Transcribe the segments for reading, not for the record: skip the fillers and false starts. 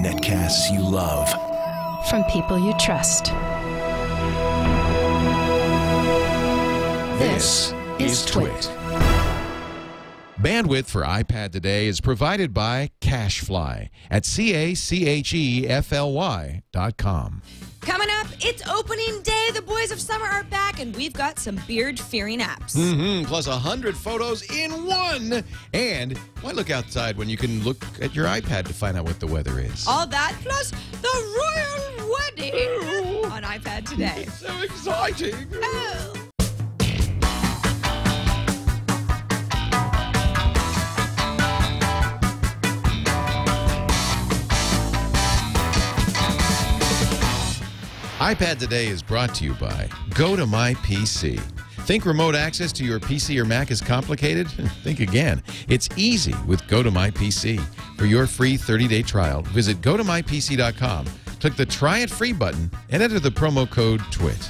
Netcasts you love. From people you trust. This is Twit. Bandwidth for iPad today is provided by Cashfly at CACHEFLY.com. Coming up, it's opening day. The boys of summer are back, and we've got some beard-fearing apps. Plus 100 photos in one. And why look outside when you can look at your iPad to find out what the weather is? All that plus the royal wedding on iPad today. So exciting. Oh. iPad Today is brought to you by GoToMyPC. Think remote access to your PC or Mac is complicated? Think again. It's easy with GoToMyPC. For your free 30-day trial, visit GoToMyPC.com, click the Try It Free button, and enter the promo code TWIT.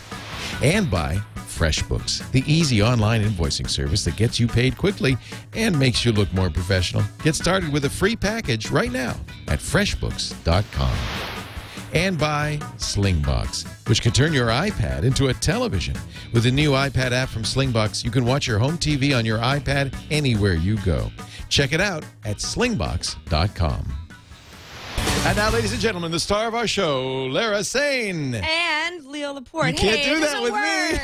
And by FreshBooks, the easy online invoicing service that gets you paid quickly and makes you look more professional. Get started with a free package right now at FreshBooks.com. And by Slingbox, which can turn your iPad into a television. With the new iPad app from Slingbox, you can watch your home TV on your iPad anywhere you go. Check it out at slingbox.com. And now, ladies and gentlemen, the star of our show, Lara Sain. And Leo Laporte. You can't do that with me.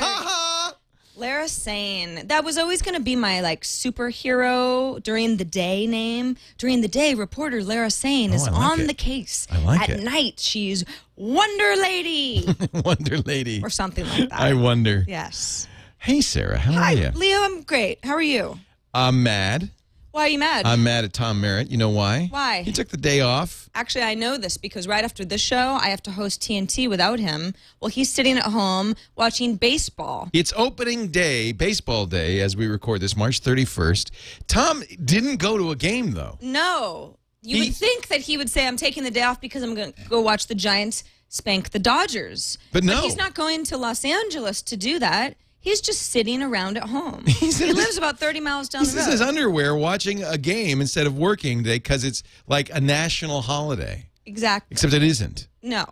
Lara Sain. That was always going to be my, like, superhero during the day name. During the day, reporter Lara Sain is on the case. I like it. At night, she's Wonder Lady. Wonder Lady. Or something like that. I wonder. Yes. Hey, Sarah. How are you? Leo, I'm great. How are you? I'm mad. Why are you mad? I'm mad at Tom Merritt. You know why? Why? He took the day off. Actually, I know this because right after this show, I have to host TNT without him. Well, he's sitting at home watching baseball. It's opening day, baseball day, as we record this, March 31st. Tom didn't go to a game, though. No. You would think that he would say, I'm taking the day off because I'm going to go watch the Giants spank the Dodgers. But no. But he's not going to Los Angeles to do that. He's just sitting around at home. He lives about 30 miles down the road. He's in his underwear watching a game instead of working today because it's like a national holiday. Exactly. Except it isn't. No.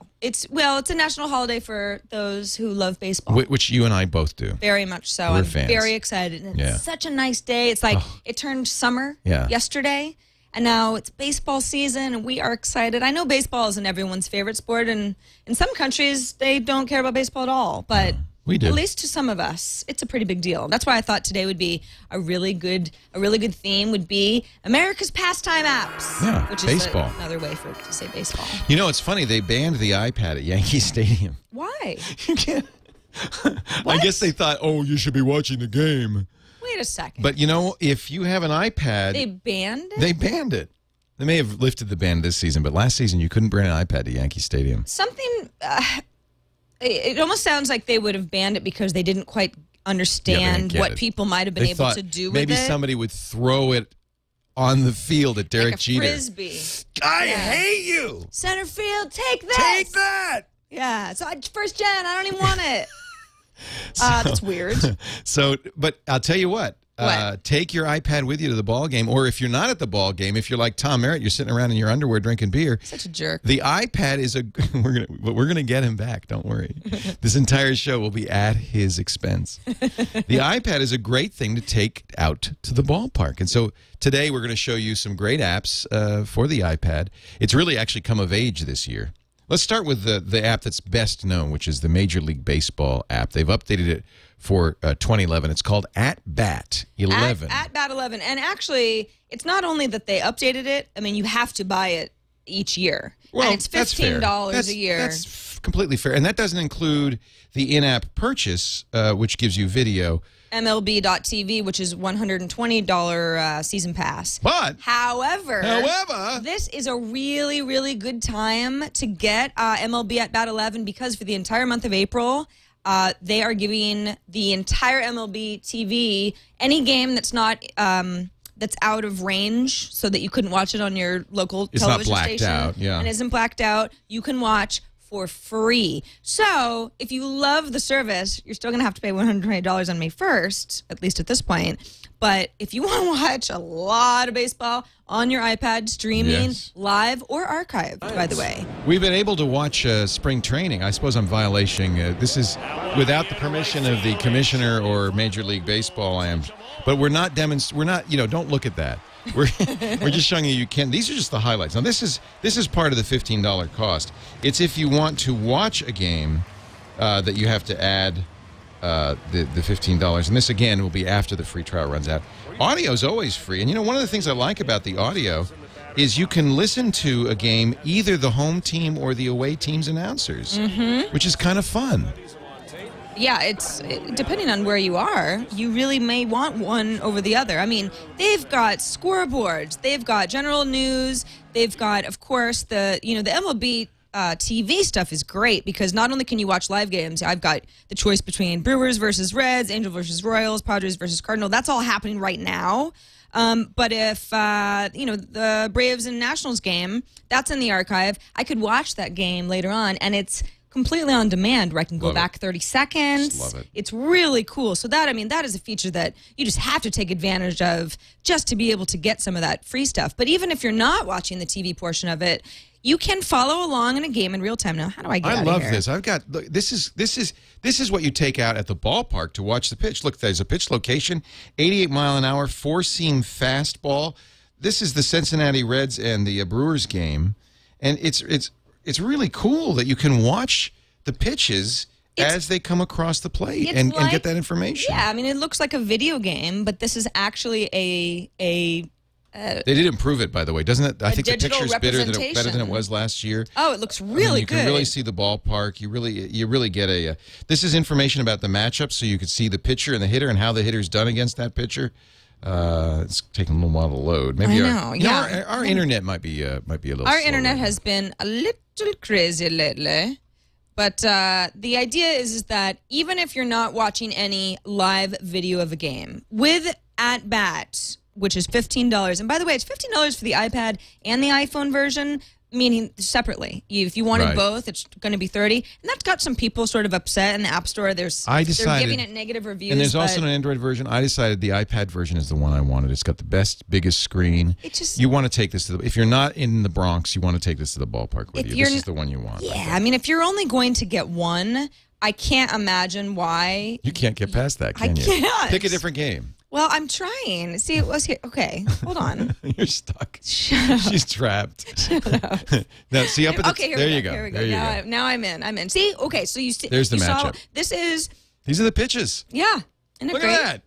Well, it's a national holiday for those who love baseball. Which you and I both do. Very much so. We're fans. Very excited. And it's such a nice day. It's like it turned summer yesterday, and now it's baseball season, and we are excited. I know baseball isn't everyone's favorite sport, and in some countries they don't care about baseball at all, but... We do. At least to some of us, it's a pretty big deal. That's why I thought today would be a really good theme would be America's pastime apps. Yeah, which is baseball. Another way for it to say baseball. You know, it's funny. They banned the iPad at Yankee Stadium. Why? You can't. I guess they thought, oh, you should be watching the game. Wait a second. But, you know, if you have an iPad. They banned it? They banned it. They may have lifted the ban this season, but last season you couldn't bring an iPad to Yankee Stadium. Something... It almost sounds like they would have banned it because they didn't quite understand what people might have been able to do with it. Maybe somebody would throw it on the field at Derek Jeter. Like a frisbee. I hate you! Center field, take that! Take that! Yeah, so first gen, I don't even want it. That's weird. So, but I'll tell you what. Take your iPad with you to the ball game, or if you're not at the ball game, if you're like Tom Merritt, you're sitting around in your underwear drinking beer. Such a jerk. The iPad is a. We're gonna get him back. Don't worry. This entire show will be at his expense. The iPad is a great thing to take out to the ballpark, and so today we're gonna show you some great apps for the iPad. It's really actually come of age this year. Let's start with the app that's best known, which is the Major League Baseball app. They've updated it for 2011. It's called At Bat 11. At Bat 11. And actually, it's not only that they updated it. I mean, you have to buy it each year. Well, and it's $15 a year. That's completely fair. And that doesn't include the in-app purchase, which gives you video. MLB.tv, which is $120 season pass. But however, this is a really, really good time to get MLB At Bat 11 because for the entire month of April, they are giving the entire MLB TV any game that's not that's out of range, so that you couldn't watch it on your local television station. It's not blacked out, yeah, and isn't blacked out. You can watch for free. So if you love the service, you're still going to have to pay $120 on May 1st, at least at this point. But if you want to watch a lot of baseball on your iPad, streaming, live or archived, by the way. We've been able to watch spring training. I suppose I'm violating. This is without the permission of the commissioner or Major League Baseball. I am. But we're not demonstrating. We're not, you know, don't look at that. We're just showing you can. These are just the highlights. Now, this is part of the $15 cost. It's if you want to watch a game that you have to add the $15. And this, again, will be after the free trial runs out. Audio is always free. And, you know, one of the things I like about the audio is you can listen to a game, either the home team or the away team's announcers, which is kind of fun. Yeah, it's depending on where you are, you really may want one over the other. I mean, they've got scoreboards, they've got general news, they've got, of course, the MLB TV stuff is great because not only can you watch live games, I've got the choice between Brewers versus Reds, Angels versus Royals, Padres versus Cardinals. That's all happening right now. But if, you know, the Braves and Nationals game, that's in the archive. I could watch that game later on, and it's completely on demand, where I can go back 30 seconds. Love it. It's really cool. So that, I mean, that is a feature that you just have to take advantage of just to be able to get some of that free stuff. But even if you're not watching the TV portion of it, you can follow along in a game in real time. Now, how do I get out of here? I love this. I've got look, this is what you take out at the ballpark to watch the pitch. Look, there's a pitch location, 88-mile-an-hour four-seam fastball. This is the Cincinnati Reds and the Brewers game, and it's really cool that you can watch the pitches as they come across the plate and get that information. Yeah, I mean, it looks like a video game, but this is actually a they did improve it, by the way, doesn't it? I think the picture is better than it was last year. Oh, it looks really good. You can really see the ballpark. You really get a this is information about the matchup, so you could see the pitcher and the hitter and how the hitter's done against that pitcher. It's taking a little while to load. Maybe our internet might be a little. Our internet has been a little crazy lately, but the idea is that even if you're not watching any live video of a game with At Bat, which is $15, and by the way, it's $15 for the iPad and the iPhone version. Meaning separately. If you wanted both, it's going to be $30. And that's got some people sort of upset in the App Store. They're giving it negative reviews. And there's also an Android version. I decided the iPad version is the one I wanted. It's got the best, biggest screen. You want to take this to the... If you're not in the Bronx, you want to take this to the ballpark with you. This is the one you want. Yeah, I mean, if you're only going to get one, I can't imagine why... You can't get past that, can you? I can't. Pick a different game. Well, I'm trying. See, it was here. Okay, hold on. You're stuck. Shut up. She's trapped. Shut up. Now, see, up at the... Okay, here we go. Now I'm in. I'm in. See? Okay, so you see... There's the matchup. These are the pitches. Yeah. Look at that.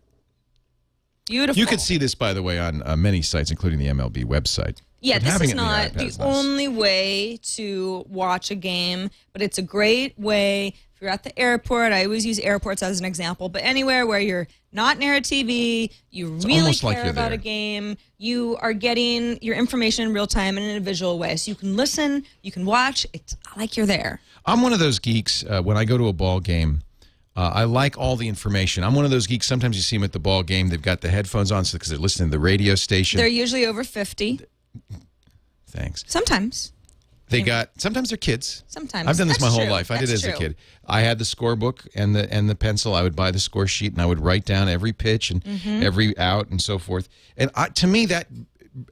Beautiful. You could see this, by the way, on many sites, including the MLB website. Yeah, this is not the only way to watch a game, but it's a great way... You're at the airport. I always use airports as an example, but anywhere where you're not near a TV, you really care about a game, you are getting your information in real time and in a visual way. So you can listen, you can watch. It's like you're there. I'm one of those geeks. When I go to a ball game, I like all the information. I'm one of those geeks. Sometimes you see them at the ball game. They've got the headphones on because they're listening to the radio station. They're usually over 50. Thanks. Sometimes. Sometimes they're kids. Sometimes. I've done this my whole life. I did as a kid. I had the score book and the pencil. I would buy the score sheet and I would write down every pitch and every out and so forth. And to me, that,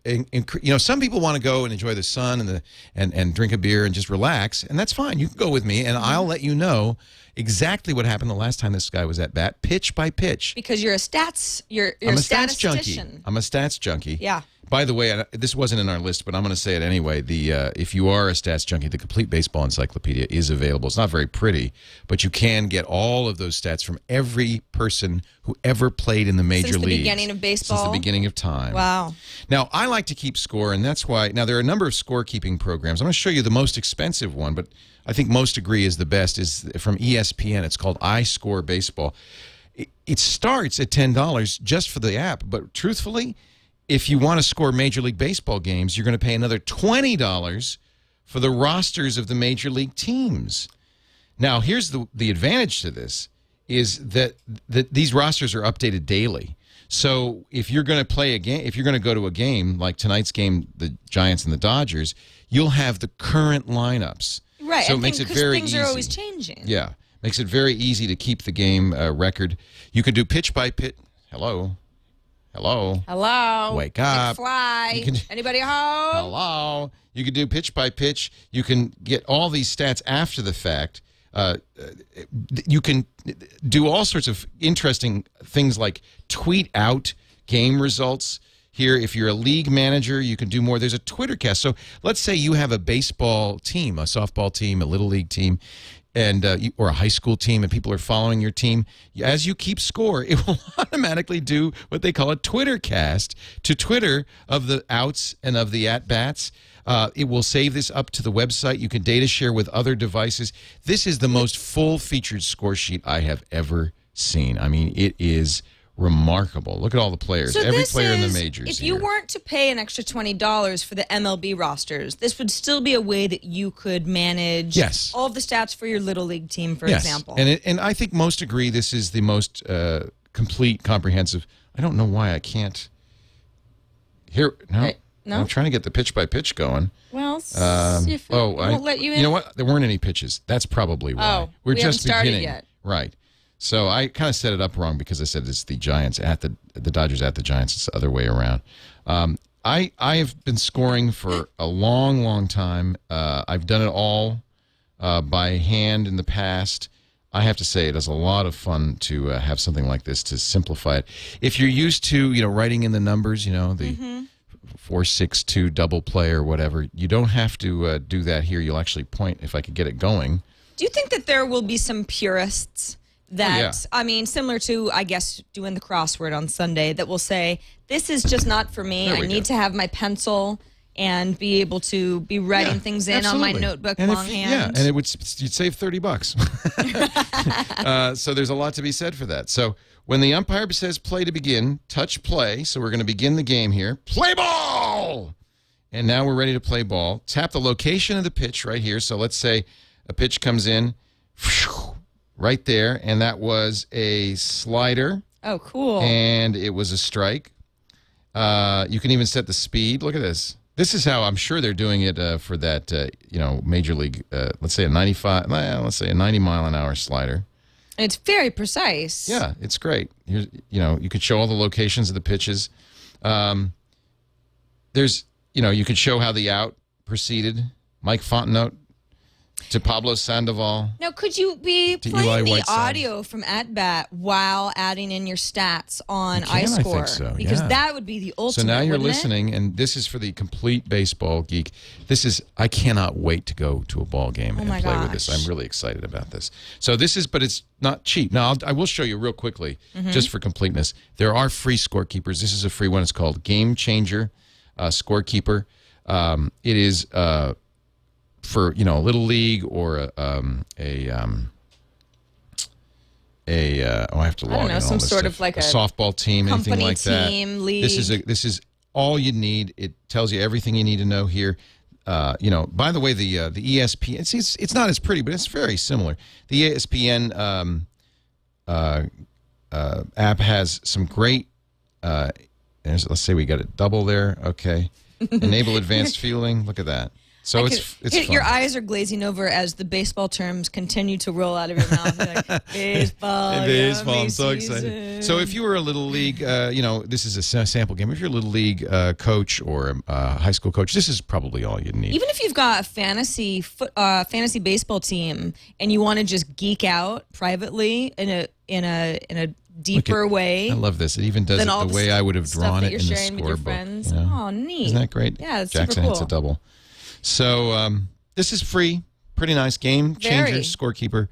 you know, some people want to go and enjoy the sun and drink a beer and just relax. And that's fine. You can go with me and I'll let you know exactly what happened the last time this guy was at bat, pitch by pitch. Because you're a stats, you're a statistician. Junkie. I'm a stats junkie. Yeah. By the way, this wasn't in our list, but I'm going to say it anyway. If you are a stats junkie, the Complete Baseball Encyclopedia is available. It's not very pretty, but you can get all of those stats from every person who ever played in the major leagues. Since the beginning of baseball? Since the beginning of time. Wow. Now, I like to keep score, and that's why... Now, there are a number of scorekeeping programs. I'm going to show you the most expensive one, but I think most agree is the best, is from ESPN. It's called iScore Baseball. It starts at $10 just for the app, but truthfully... If you want to score Major League Baseball games, you're going to pay another $20 for the rosters of the Major League teams. Now, here's the advantage to this is that these rosters are updated daily. So if you're going to play a game, if you're going to go to a game like tonight's game, the Giants and the Dodgers, you'll have the current lineups. Right. So it makes it very easy. Things are always changing. Yeah. Makes it very easy to keep the game record. You can do pitch by pitch. Hello. Hello. Hello. Wake up. Fly. Anybody home? Hello. You can do pitch by pitch. You can get all these stats after the fact. You can do all sorts of interesting things like tweet out game results. Here, if you're a league manager, you can do more. There's a Twittercast. So let's say you have a baseball team, a softball team, a little league team, and or a high school team, and people are following your team. As you keep score, it will automatically do what they call a Twittercast to Twitter of the outs and of the at-bats. It will save this up to the website. You can data share with other devices. This is the most full-featured score sheet I have ever seen. I mean, it is remarkable. Look at all the players. So every player in the majors. If you weren't to pay an extra $20 for the MLB rosters, this would still be a way that you could manage all of the stats for your little league team, for example. And I think most agree this is the most complete, comprehensive. I don't know why I can't. Here, no. I'm trying to get the pitch by pitch going. Well, see if we'll let you in. You know what? There weren't any pitches. That's probably why. We're we just haven't beginning. Started yet. Right. So I kind of set it up wrong because I said it's the Giants at the Dodgers at the Giants. It's the other way around. I have been scoring for a long, long time. I've done it all by hand in the past. I have to say it is a lot of fun to have something like this to simplify it. If you're used to writing in the numbers, the 4-6-2 double play or whatever, you don't have to do that here. You'll actually point if I could get it going. Do you think that there will be some purists that, I mean, similar to, I guess, doing the crossword on Sunday, that will say, this is just not for me. I need to have my pencil and be able to be writing things in on my notebook longhand. And it would, you'd save $30. So there's a lot to be said for that. So when the umpire says play to begin, touch play. So we're going to begin the game here. Play ball! And now we're ready to play ball. Tap the location of the pitch right here. So let's say a pitch comes in. Right there, and that was a slider. Oh, cool. And it was a strike. You can even set the speed. Look at this. This is how I'm sure they're doing it for that, major league, let's say a 90-mile-an-hour slider. It's very precise. Yeah, it's great. You could show all the locations of the pitches. You could show how the out proceeded. Mike Fontenot to Pablo Sandoval. Now, could you be playing the audio from At Bat while adding in your stats on iScore? I think so, because that would be the ultimate. So now you're listening, and this is for the complete baseball geek. This is, I cannot wait to go to a ball game and play with this. I'm really excited about this. So this is, but it's not cheap. Now, I will show you real quickly, just for completeness. There are free scorekeepers. This is a free one. It's called Game Changer Scorekeeper. It is for a little league or I have to log in some sort of like a softball team, anything like that. This is all you need. It tells you everything you need to know here. By the way, the ESPN, it's not as pretty, but it's very similar. The ESPN app has some great. Let's say we got it double there. Okay, enable advanced fueling. Look at that. So it's your eyes are glazing over as the baseball terms continue to roll out of your mouth. Like, baseball, I'm so excited. So if you were a little league, this is a sample game. If you're a little league coach or a high school coach, this is probably all you need. Even if you've got a fantasy baseball team and you want to just geek out privately in a deeper way. I love this. It even does it the way I would have drawn it in the scorebook. Oh, neat! Isn't that great? Yeah, it's super cool. Jackson hits a double. So this is free, pretty nice. Game Changer, Scorekeeper.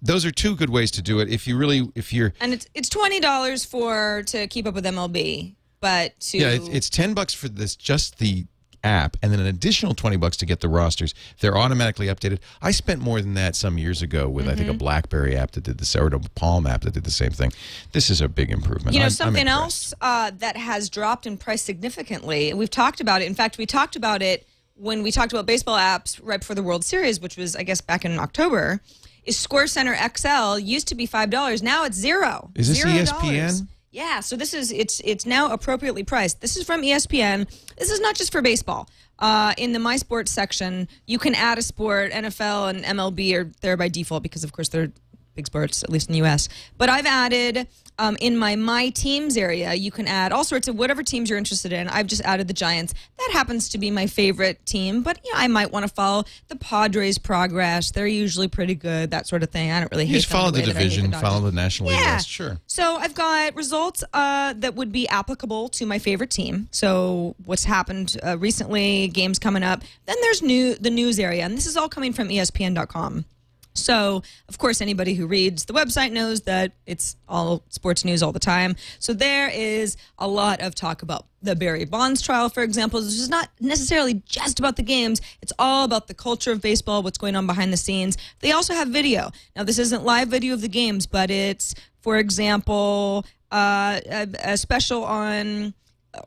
Those are two good ways to do it. If you really, and it's $20 to keep up with MLB, but it's $10 for this, just the app, and then an additional $20 to get the rosters. They're automatically updated. I spent more than that some years ago with I think a BlackBerry app that did this, or a Palm app that did the same thing. This is a big improvement. You know, something else that has dropped in price significantly. We've talked about it. In fact, we talked about it when we talked about baseball apps right before the World Series, which was, I guess, back in October, is Score Center XL used to be $5. Now it's $0. Is this $0. ESPN? Yeah, so this is it's now appropriately priced. This is from ESPN. This is not just for baseball. In the My Sports section, you can add a sport. NFL and MLB are there by default because, of course, they're big sports, at least in the U.S. But I've added in my Teams area, you can add all sorts of whatever teams you're interested in. I've just added the Giants. That happens to be my favorite team, but you know, I might want to follow the Padres' progress. They're usually pretty good, that sort of thing. I don't really hate them. Just follow the division, follow the National League West, sure. So I've got results that would be applicable to my favorite team. So what's happened recently, games coming up. Then there's the news area, and this is all coming from ESPN.com. So, of course, anybody who reads the website knows that it's all sports news all the time. So there is a lot of talk about the Barry Bonds trial, for example. This is not necessarily just about the games. It's all about the culture of baseball, what's going on behind the scenes. They also have video. Now, this isn't live video of the games, but it's, for example, a special on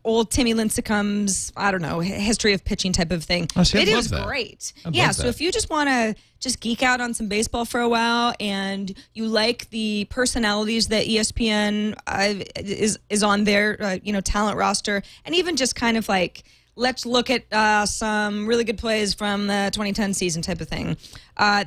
old Timmy Lincecum's, I don't know, history of pitching type of thing. Oh, see, it is great. Yeah, so if you just want to just geek out on some baseball for a while and you like the personalities that ESPN is on their, you know, talent roster, and even just kind of like, let's look at some really good plays from the 2010 season type of thing.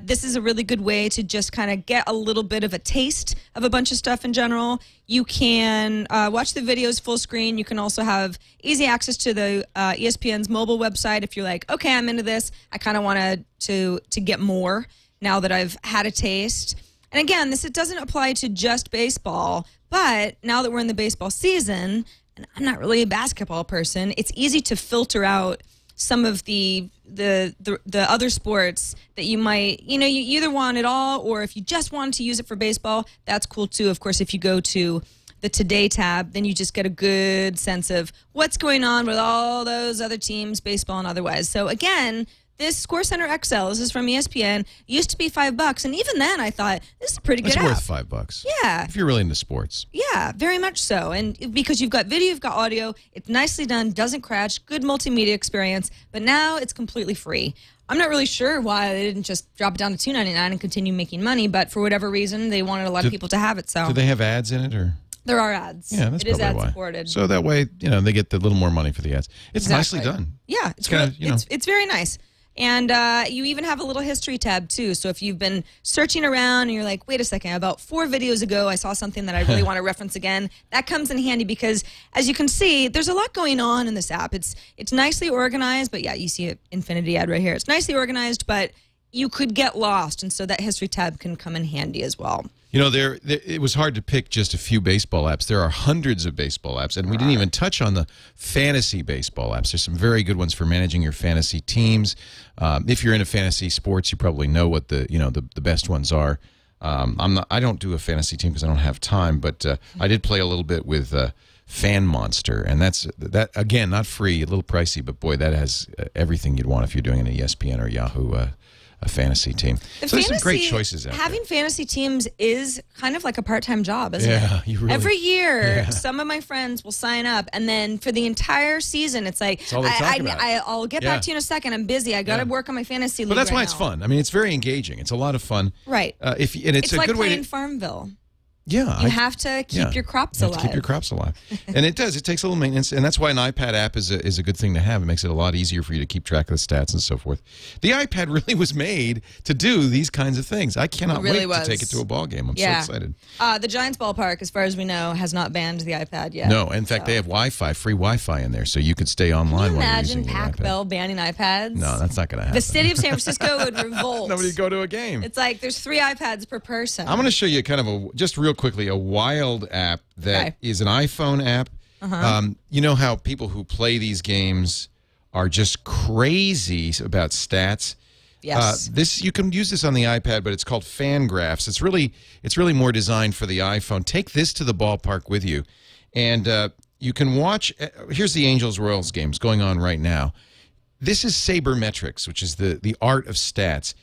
This is a really good way to just kind of get a little bit of a taste of a bunch of stuff in general. You can watch the videos full screen. You can also have easy access to the ESPN's mobile website if you're like, okay, I'm into this. I kind of wanted to get more now that I've had a taste. And again, it doesn't apply to just baseball, but now that we're in the baseball season, and I'm not really a basketball person, it's easy to filter out some of the other sports that you might, you know, you either want it all, or if you just wanted to use it for baseball, that's cool too. Of course, if you go to the Today tab, then you just get a good sense of what's going on with all those other teams, baseball and otherwise. So again, this Score Center XL, this is from ESPN, used to be $5, and even then I thought, this is a pretty good app. It's worth $5. Yeah. If you're really into sports. Yeah, very much so. And because you've got video, you've got audio, it's nicely done, doesn't crash, good multimedia experience, but now it's completely free. I'm not really sure why they didn't just drop it down to $2.99 and continue making money, but for whatever reason, they wanted a lot of people to have it. So do they have ads in it, or? There are ads. Yeah, that's probably why. It is ad-supported. So that way, you know, they get a little more money for the ads. It's nicely done. Yeah, it's kind of, you know, it's very nice. And you even have a little history tab, too. So if you've been searching around and you're like, wait a second, about 4 videos ago, I saw something that I really want to reference again, that comes in handy because, as you can see, there's a lot going on in this app. It's nicely organized, but yeah, you see an Infinity ad right here. It's nicely organized, but you could get lost, and so that history tab can come in handy as well. You know, it was hard to pick just a few baseball apps. There are hundreds of baseball apps, and we didn't even touch on the fantasy baseball apps. There's some very good ones for managing your fantasy teams. If you're into fantasy sports, you probably know what the best ones are. I don't do a fantasy team because I don't have time, but I did play a little bit with Fan Monster, and that again, not free, a little pricey, but boy, that has everything you'd want if you're doing an ESPN or Yahoo. A fantasy team. So there's some great choices out there. Having fantasy teams is kind of like a part-time job, isn't it? Yeah, you really... Every year, some of my friends will sign up, and then for the entire season, it's like, I'll get back to you in a second. I'm busy. I got to work on my fantasy league. But that's why it's fun. I mean, it's very engaging. It's a lot of fun. Right. And it's a like good way to... Farmville. Yeah. You have to keep your crops alive. Keep your crops alive. And it does. It takes a little maintenance. And that's why an iPad app is a good thing to have. It makes it a lot easier for you to keep track of the stats and so forth. The iPad really was made to do these kinds of things. I cannot wait to take it to a ball game. I'm so excited. The Giants ballpark, as far as we know, has not banned the iPad yet. No. In fact, they have Wi-Fi, free Wi-Fi in there, so you could stay online while you're using your iPad. Imagine Pac Bell banning iPads? No, that's not going to happen. The city of San Francisco would revolt. Nobody would go to a game. It's like there's 3 iPads per person. I'm going to show you kind of just real quickly, a wild app that is an iPhone app. You know how people who play these games are just crazy about stats? Yes. You can use this on the iPad, but it's called FanGraphs. It's really more designed for the iPhone. Take this to the ballpark with you, and you can watch. Here's the Angels-Royals games going on right now. This is sabermetrics, which is the art of stats.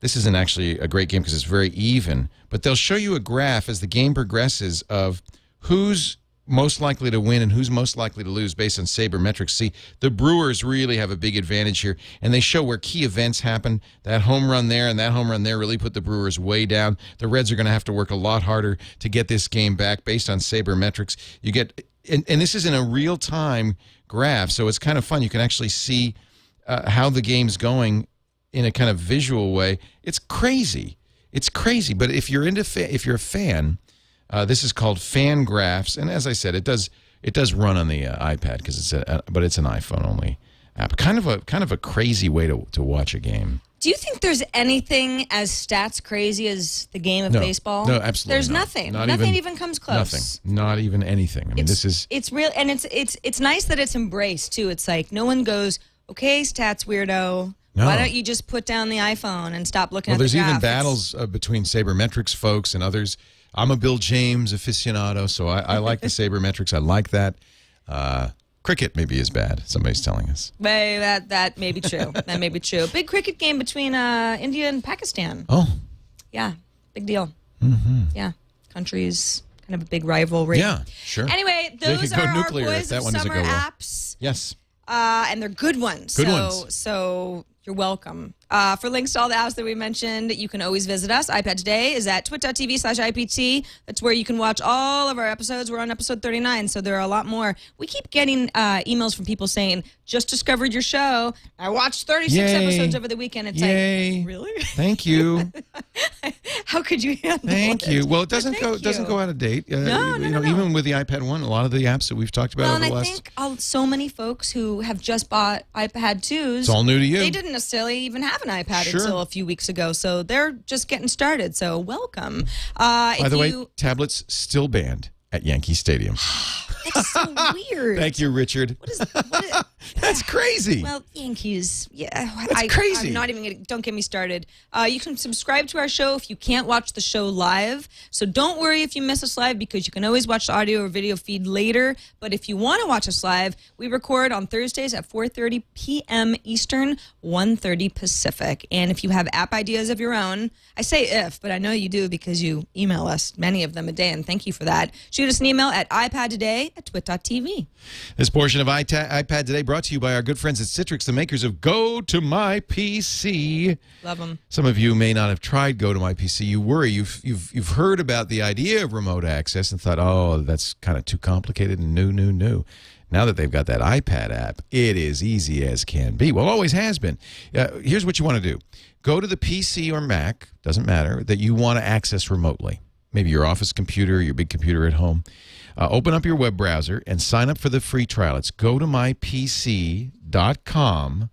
This isn't actually a great game because it's very even, but they'll show you a graph as the game progresses of who's most likely to win and who's most likely to lose based on sabermetrics. See, the Brewers really have a big advantage here, and they show where key events happen. That home run there and that home run there really put the Brewers way down. The Reds are going to have to work a lot harder to get this game back based on sabermetrics. You get, and this is in a real-time graph, so it's kind of fun. You can actually see how the game's going in a kind of visual way. It's crazy. It's crazy, but if you're a fan, this is called FanGraphs, and as I said, it does run on the iPad because it's but it's an iPhone only app. Kind of a crazy way to watch a game. Do you think there's anything as stats crazy as the game of baseball? No, absolutely. There's nothing. Nothing even comes close. Nothing. Not even anything. I mean, this is real, and it's nice that it's embraced too. It's like no one goes, okay, stats weirdo. No. Why don't you just put down the iPhone and stop looking at the graph? Well, there's even battles between sabermetrics folks and others. I'm a Bill James aficionado, so I like the sabermetrics. I like that. Cricket maybe is bad, somebody's telling us. Well, that may be true. That may be true. Big cricket game between India and Pakistan. Oh. Yeah, big deal. Mm-hmm. Yeah, countries, kind of a big rivalry. Yeah, sure. Anyway, those are our Boys of Summer apps. Yes. And they're good ones. So you're welcome. For links to all the apps that we mentioned, you can always visit us. iPad Today is at twit.tv/IPT. That's where you can watch all of our episodes. We're on episode 39, so there are a lot more. We keep getting emails from people saying, just discovered your show. I watched 36 episodes over the weekend. It's like, really? Thank you. How could you handle it? Well, it doesn't go out of date. No. Even with the iPad One, a lot of the apps that we've talked about over the last... I think so many folks who have just bought iPad 2s... It's all new to you. They didn't necessarily even have an iPad until a few weeks ago, so they're just getting started, so welcome. By the way, tablets still banned at Yankee Stadium. That's so weird. Thank you, Richard. What is that's crazy. Well, Yankees. Yeah, that's crazy. I'm not even gonna, don't get me started. You can subscribe to our show if you can't watch the show live. So don't worry if you miss us live, because you can always watch the audio or video feed later. But if you want to watch us live, we record on Thursdays at 4:30 p.m. Eastern, 1:30 Pacific. And if you have app ideas of your own, I say if, but I know you do because you email us many of them a day, and thank you for that. Shoot us an email at iPadToday@twit.tv. This portion of iPad Today brought to you by our good friends at Citrix, the makers of GoToMyPC. Love them. Some of you may not have tried GoToMyPC. You worry. You've heard about the idea of remote access and thought, oh, that's kind of too complicated and new. Now that they've got that iPad app, it is easy as can be. Well, always has been. Here's what you want to do. Go to the PC or Mac, doesn't matter, that you want to access remotely. Maybe your office computer, your big computer at home. Open up your web browser and sign up for the free trial. It's gotomypc.com,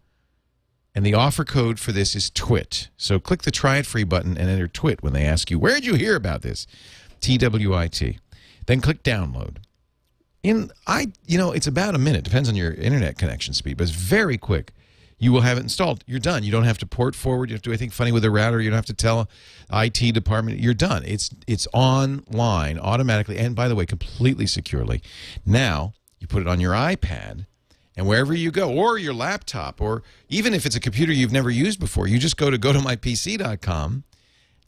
and the offer code for this is TWIT. So click the Try It Free button and enter TWIT when they ask you, where did you hear about this? TWIT. Then click Download. It's about a minute. Depends on your internet connection speed, but it's very quick. You will have it installed. You're done. You don't have to port forward. You don't have to do anything funny with a router. You don't have to tell IT department. You're done. It's online automatically, and by the way, completely securely. Now, you put it on your iPad, and wherever you go, or your laptop, or even if it's a computer you've never used before, you just go to gotomypc.com,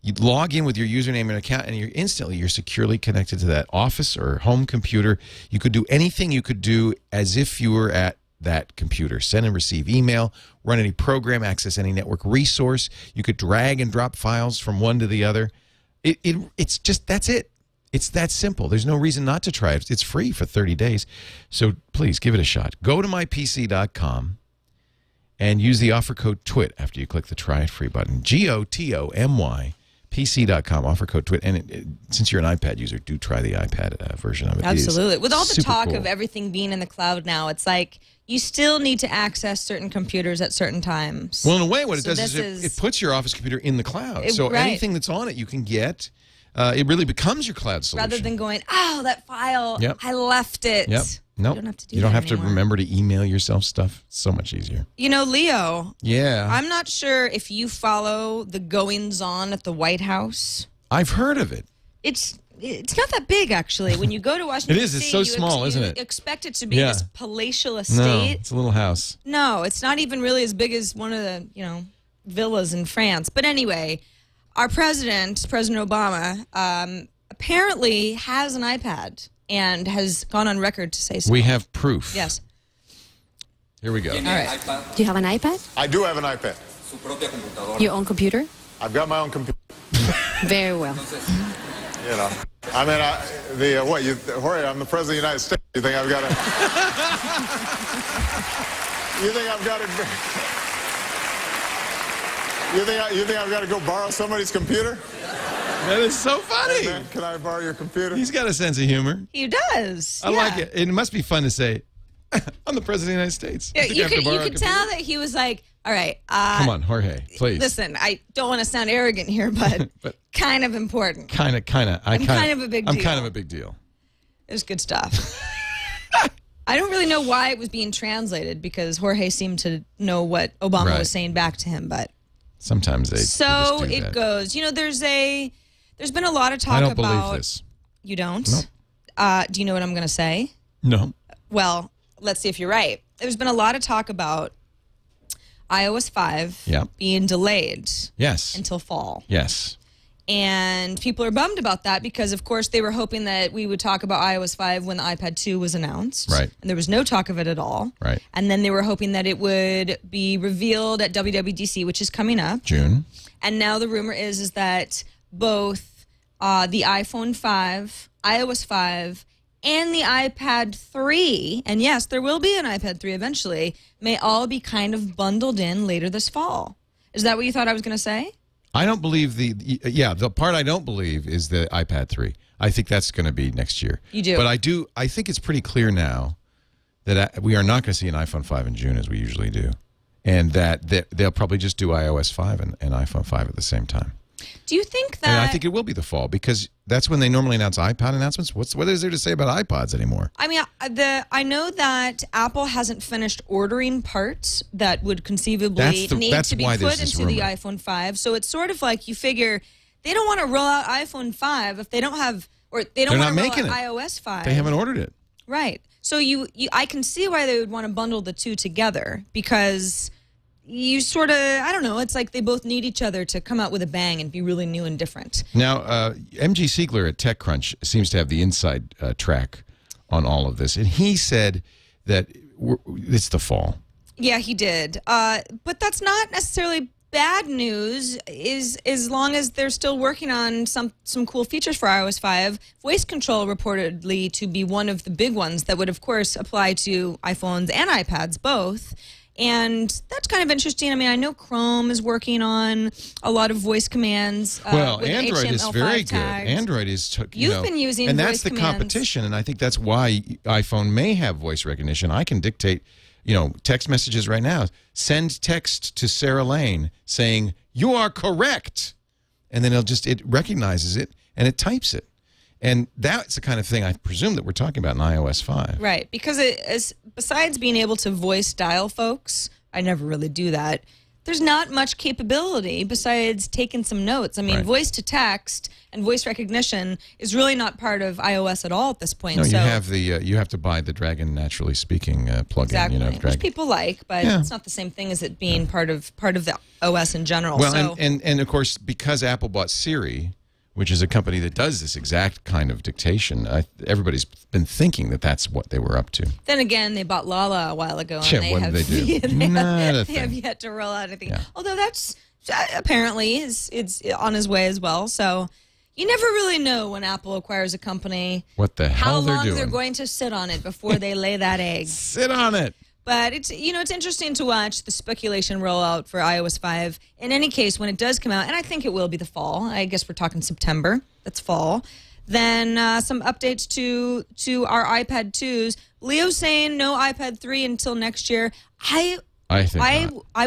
you log in with your username and account, and you're instantly securely connected to that office or home computer. You could do anything you could do as if you were at that computer. Send and receive email, run any program, access any network resource. You could drag and drop files from one to the other. It's just, that's it. It's that simple. There's no reason not to try it. It's free for 30 days. So please give it a shot. Go to mypc.com and use the offer code TWIT after you click the Try It Free button. GOTOMYPC.com, offer code TWIT. And since you're an iPad user, do try the iPad version of it. Absolutely. With all the talk of everything being in the cloud now, it's like, you still need to access certain computers at certain times. Well, in a way, what it does is it puts your office computer in the cloud. Anything that's on it, you can get. It really becomes your cloud solution. Rather than going, oh, that file, I left it. Yep. Nope. You don't have to do that. You don't have to remember to email yourself stuff. It's so much easier. You know, Leo. Yeah. I'm not sure if you follow the goings-on at the White House. I've heard of it. It's not that big, actually. When you go to Washington, D.C., it's so small, isn't it? You expect it to be this palatial estate. No, it's a little house. No, it's not even really as big as one of the, villas in France. But anyway, our president, President Obama, apparently has an iPad. and has gone on record to say so. We have proof. Yes. Here we go. All right. Do you have an iPad? I do have an iPad. Your own computer? I've got my own computer. Very well. You know, I mean, Jorge, I'm the president of the United States. You think I've got a? You think I've got a? You think I've got to go borrow somebody's computer? That is so funny. Hey man, can I borrow your computer? He's got a sense of humor. He does. I like it. It must be fun to say, I'm the president of the United States. Yeah, you could tell that he was like, all right. Come on, Jorge, please. Listen, I don't want to sound arrogant here, but, but kind of important. I'm kind of a big deal. It was good stuff. I don't really know why it was being translated because Jorge seemed to know what Obama was saying back to him, but sometimes they so just do that. Goes. You know, there's been a lot of talk about. I don't believe this. You don't? Nope. Do you know what I'm going to say? No. Well, let's see if you're right. There's been a lot of talk about iOS 5 being delayed until fall. Yes. And people are bummed about that because, of course, they were hoping that we would talk about iOS 5 when the iPad 2 was announced. Right. And there was no talk of it at all. Right. And then they were hoping that it would be revealed at WWDC, which is coming up. June. And now the rumor is that both the iPhone 5, iOS 5, and the iPad 3, and yes, there will be an iPad 3 eventually, may all be kind of bundled in later this fall. Is that what you thought I was going to say? I don't believe the part I don't believe is the iPad 3. I think that's going to be next year. You do? But I think it's pretty clear now that we are not going to see an iPhone 5 in June as we usually do, and that they'll probably just do iOS 5 and iPhone 5 at the same time. Do you think that... And I think it will be the fall because that's when they normally announce iPod announcements. What is there to say about iPods anymore? I mean, I know that Apple hasn't finished ordering parts that would conceivably need to be put into the iPhone 5. So it's sort of like you figure they don't want to roll out iPhone 5 if they don't have... Or they don't want to roll out iOS 5. They haven't ordered it. Right. So I can see why they would want to bundle the two together because... You sort of, I don't know, it's like they both need each other to come out with a bang and be really new and different. Now, MG Siegler at TechCrunch seems to have the inside track on all of this. And he said that it's the fall. Yeah, he did. But that's not necessarily bad news as long as they're still working on some cool features for iOS 5. Voice control reportedly to be one of the big ones that would, of course, apply to iPhones and iPads both. And that's kind of interesting. I mean, I know Chrome is working on a lot of voice commands. Well, with Android HTML5 is very tags. Good. Android is, you've been using, and that's voice the competition. And I think that's why iPhone may have voice recognition. I can dictate, you know, text messages right now. Send text to Sarah Lane saying you are correct, and then it recognizes it and it types it. And that's the kind of thing I presume that we're talking about in iOS 5. Right, because besides being able to voice dial folks, I never really do that, there's not much capability besides taking some notes. I mean, voice to text and voice recognition is really not part of iOS at all at this point. No, so, you have to buy the Dragon Naturally Speaking plugin. Exactly, you know, which people like, but it's not the same thing as it being part of the OS in general. Well, so, and of course, because Apple bought Siri, which is a company that does this exact kind of dictation. Everybody's been thinking that that's what they were up to. Then again, they bought Lala a while ago. And they have yet to roll out anything. Yeah. Although that's apparently it's on his way as well. So you never really know when Apple acquires a company. What the hell they're doing. How long they're going to sit on it before they lay that egg. Sit on it. But it's, you know, it's interesting to watch the speculation rollout for iOS 5. In any case, when it does come out, and I think it will be the fall. I guess we're talking September. That's fall. Then some updates to our iPad 2s. Leo's saying no iPad 3 until next year. I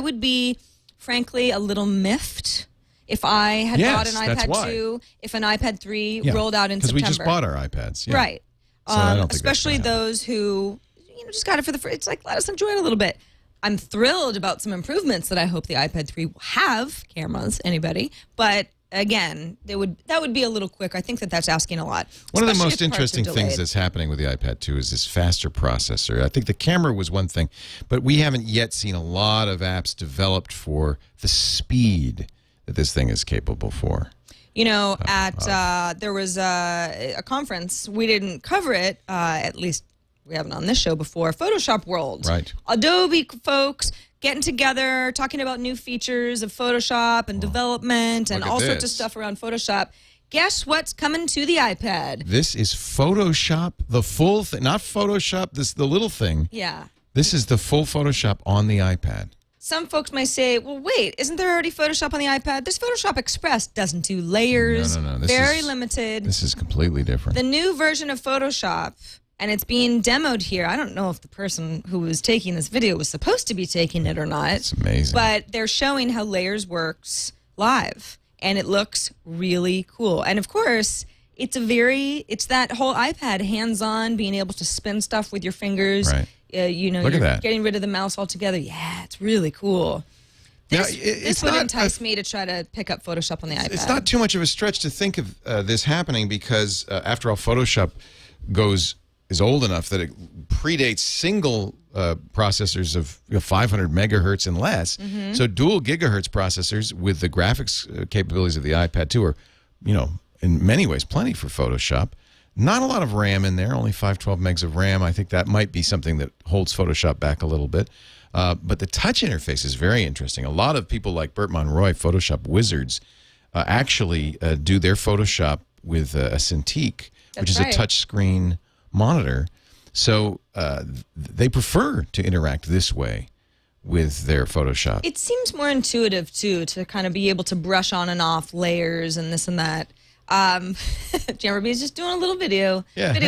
would be, frankly, a little miffed if I had bought an iPad 2, if an iPad 3 rolled out in September. Because we just bought our iPads. Yeah. Right. So I don't think especially those who... You know, just got it for the free. It's like, let us enjoy it a little bit. I'm thrilled about some improvements that I hope the iPad 3 will have. Cameras, anybody. But again, that would be a little quick. I think that that's asking a lot. One of the most interesting things that's happening with the iPad 2 is this faster processor. I think the camera was one thing, but we haven't yet seen a lot of apps developed for the speed that this thing is capable for. you know, at there was a conference. We didn't cover it, at least we haven't on this show before. Photoshop World. Right. Adobe folks getting together, talking about new features of Photoshop and development and all sorts of stuff around Photoshop. Guess what's coming to the iPad? This is Photoshop, the full thing. Not Photoshop, this the little thing. Yeah. This is the full Photoshop on the iPad. Some folks may say, well, wait, isn't there already Photoshop on the iPad? This Photoshop Express doesn't do layers. No, no, no. This is very limited. This is completely different. The new version of Photoshop, and it's being demoed here. I don't know if the person who was taking this video was supposed to be taking it or not. It's amazing. But they're showing how layers works live. And it looks really cool. And, of course, it's a very, it's that whole iPad hands-on, being able to spin stuff with your fingers. Right. You know, you're getting rid of the mouse altogether. Yeah, it's really cool. This, now, this would entice me to try to pick up Photoshop on the iPad. It's not too much of a stretch to think of this happening because, after all, Photoshop is old enough that it predates single processors of 500 megahertz and less. Mm-hmm. So dual gigahertz processors with the graphics capabilities of the iPad 2 are, you know, in many ways plenty for Photoshop. Not a lot of RAM in there, only 512 megs of RAM. I think that might be something that holds Photoshop back a little bit. But the touch interface is very interesting. A lot of people like Burt Monroy, Photoshop wizards, actually do their Photoshop with a Cintiq, which is a touch screen monitor. So they prefer to interact this way with their Photoshop. It seems more intuitive, too, to kind of be able to brush on and off layers and this and that. Jammer B is just doing a little video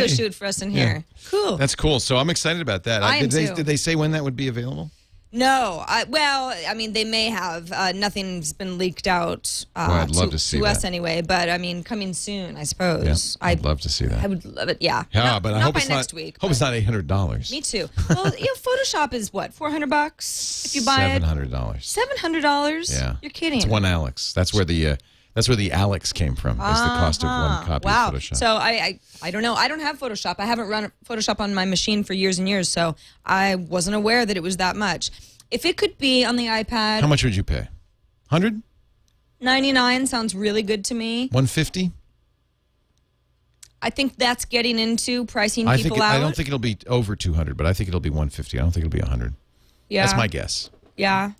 shoot for us in here. Yeah. Cool. That's cool. So I'm excited about that. Did they say when that would be available? No. Well, I mean, they may have. Nothing's been leaked out to us anyway. But, I mean, coming soon, I suppose. Yeah, I'd love to see that. I would love it, yeah. Yeah, but I hope it's not next week. Hope it's not $800. Me too. Well, you know, Photoshop is what, $400 if you buy it? $700. $700? Yeah. You're kidding. It's one Alex. That's where the Alex came from, is the cost of one copy of Photoshop. So I don't know. I don't have Photoshop. I haven't run Photoshop on my machine for years and years, so I wasn't aware that it was that much. If it could be on the iPad... How much would you pay? $100? $99 sounds really good to me. $150? I think that's getting into pricing people out. I don't think it'll be over $200, but I think it'll be $150. I don't think it'll be $100. Yeah. That's my guess. Yeah.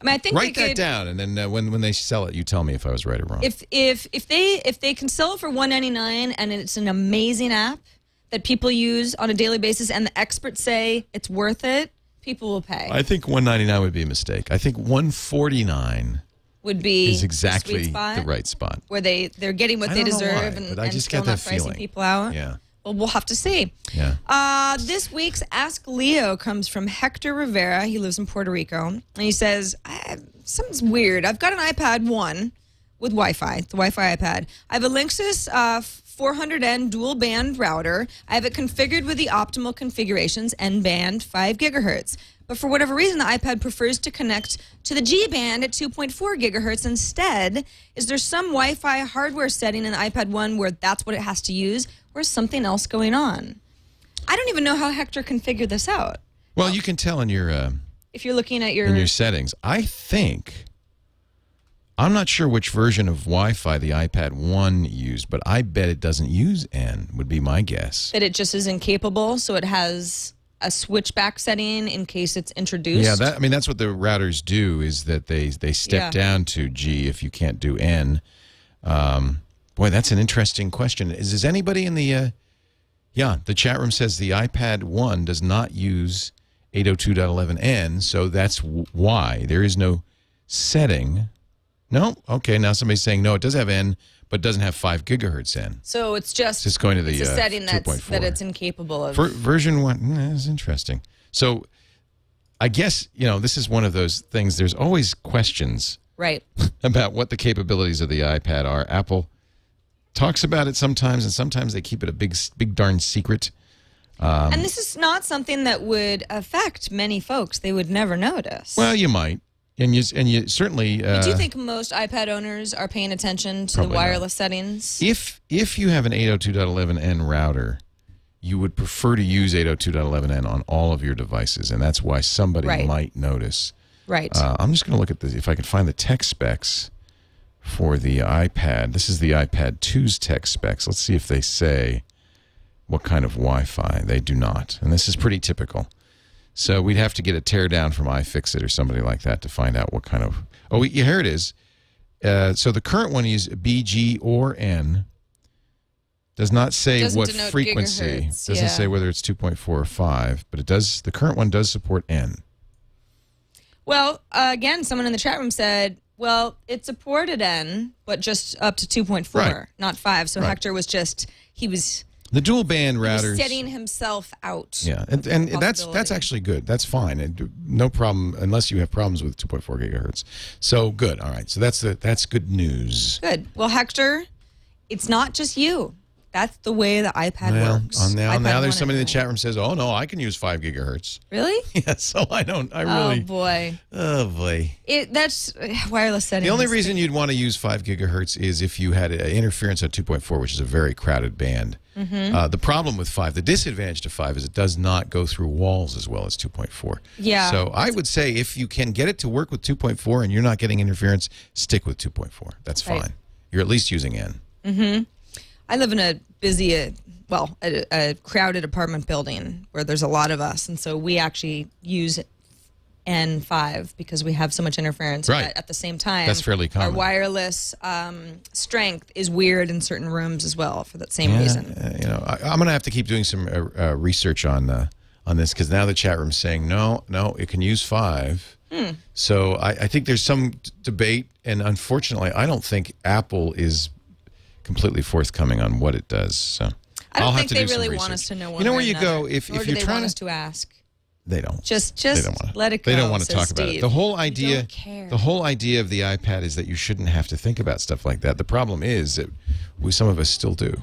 I mean, I think write that down, and then when they sell it, you tell me if I was right or wrong. If they can sell it for $199, and it's an amazing app that people use on a daily basis, and the experts say it's worth it, people will pay. I think $199 would be a mistake. I think $149 would be exactly the right spot where they're getting what they deserve. I don't know why, but I just get that feeling. Pricing people out. Yeah. Well, we'll have to see. Yeah. This week's Ask Leo comes from Hector Rivera. He lives in Puerto Rico. And he says, something's weird. I've got an iPad 1 with Wi-Fi, the Wi-Fi iPad. I have a Linksys 400N dual-band router. I have it configured with the optimal configurations, N-band, 5 gigahertz. But for whatever reason, the iPad prefers to connect to the G-band at 2.4 gigahertz instead. Is there some Wi-Fi hardware setting in the iPad 1 where that's what it has to use? Or is something else going on? I don't even know how Hector can figure this out. Well, you can tell in your... if you're looking at your... In your settings. I think... I'm not sure which version of Wi-Fi the iPad 1 used, but I bet it doesn't use N, would be my guess. That it just is incapable, so it has a switchback setting in case it's introduced. Yeah, that, I mean, that's what the routers do, is that they step down to G if you can't do N. Boy, that's an interesting question. Is anybody in the... yeah, the chat room says the iPad 1 does not use 802.11n, so that's why. There is no setting. No? Okay, now somebody's saying, no, it does have N, but doesn't have 5 gigahertz N. So it's just going to the it's a setting that it's incapable of. Version 1, that's interesting. So I guess, you know, this is one of those things. There's always questions about what the capabilities of the iPad are. Apple talks about it sometimes, and sometimes they keep it a big darn secret. And this is not something that would affect many folks. They would never notice. Well, you might, and you certainly. Do you think most iPad owners are paying attention to the wireless settings? If you have an 802.11n router, you would prefer to use 802.11n on all of your devices, and that's why somebody might notice. Right. I'm just going to look at this if I can find the tech specs. for the iPad. This is the iPad 2's tech specs. Let's see if they say what kind of Wi-Fi. They do not. And this is pretty typical. So we'd have to get a teardown from iFixit or somebody like that to find out what kind of... Oh, yeah, here it is. So the current one is B, G, or N. Does not say what frequency. Gigahertz, doesn't say whether it's 2.4 or 5, but it does. The current one does support N. Well, again, someone in the chat room said, well, it supported N, but just up to 2.4, right, not 5. So right. Hector was just, he was... The dual band routers, setting himself out. Yeah, and that's actually good. That's fine. And no problem unless you have problems with 2.4 gigahertz. So good. All right. So that's good news. Good. Well, Hector, it's not just you. That's the way the iPad works. Now there's somebody in the chat room says, "Oh no, I can use 5 gigahertz." Really? Yeah. So I don't. I really. Oh boy. Oh boy. That's wireless settings. The only reason you'd want to use 5 gigahertz is if you had interference at 2.4, which is a very crowded band. Mm-hmm. The problem with 5, the disadvantage to 5 is it does not go through walls as well as 2.4. Yeah. So I would say if you can get it to work with 2.4 and you're not getting interference, stick with 2.4. That's fine. Right. You're at least using N. Mm-hmm. I live in a busy, well, a crowded apartment building where there's a lot of us. And so we actually use N5 because we have so much interference. Right. But at the same time, that's fairly common. Our wireless strength is weird in certain rooms as well for that same reason. You know, I'm going to have to keep doing some research on this because now the chat room's saying, no, it can use 5. Hmm. So I think there's some debate. And unfortunately, I don't think Apple is completely forthcoming on what it does. So I don't think they really want us to know. You know where you go if you're trying to ask. They don't. Just let it go. They don't want to talk about it. The whole idea of the iPad is that you shouldn't have to think about stuff like that. The problem is that some of us still do.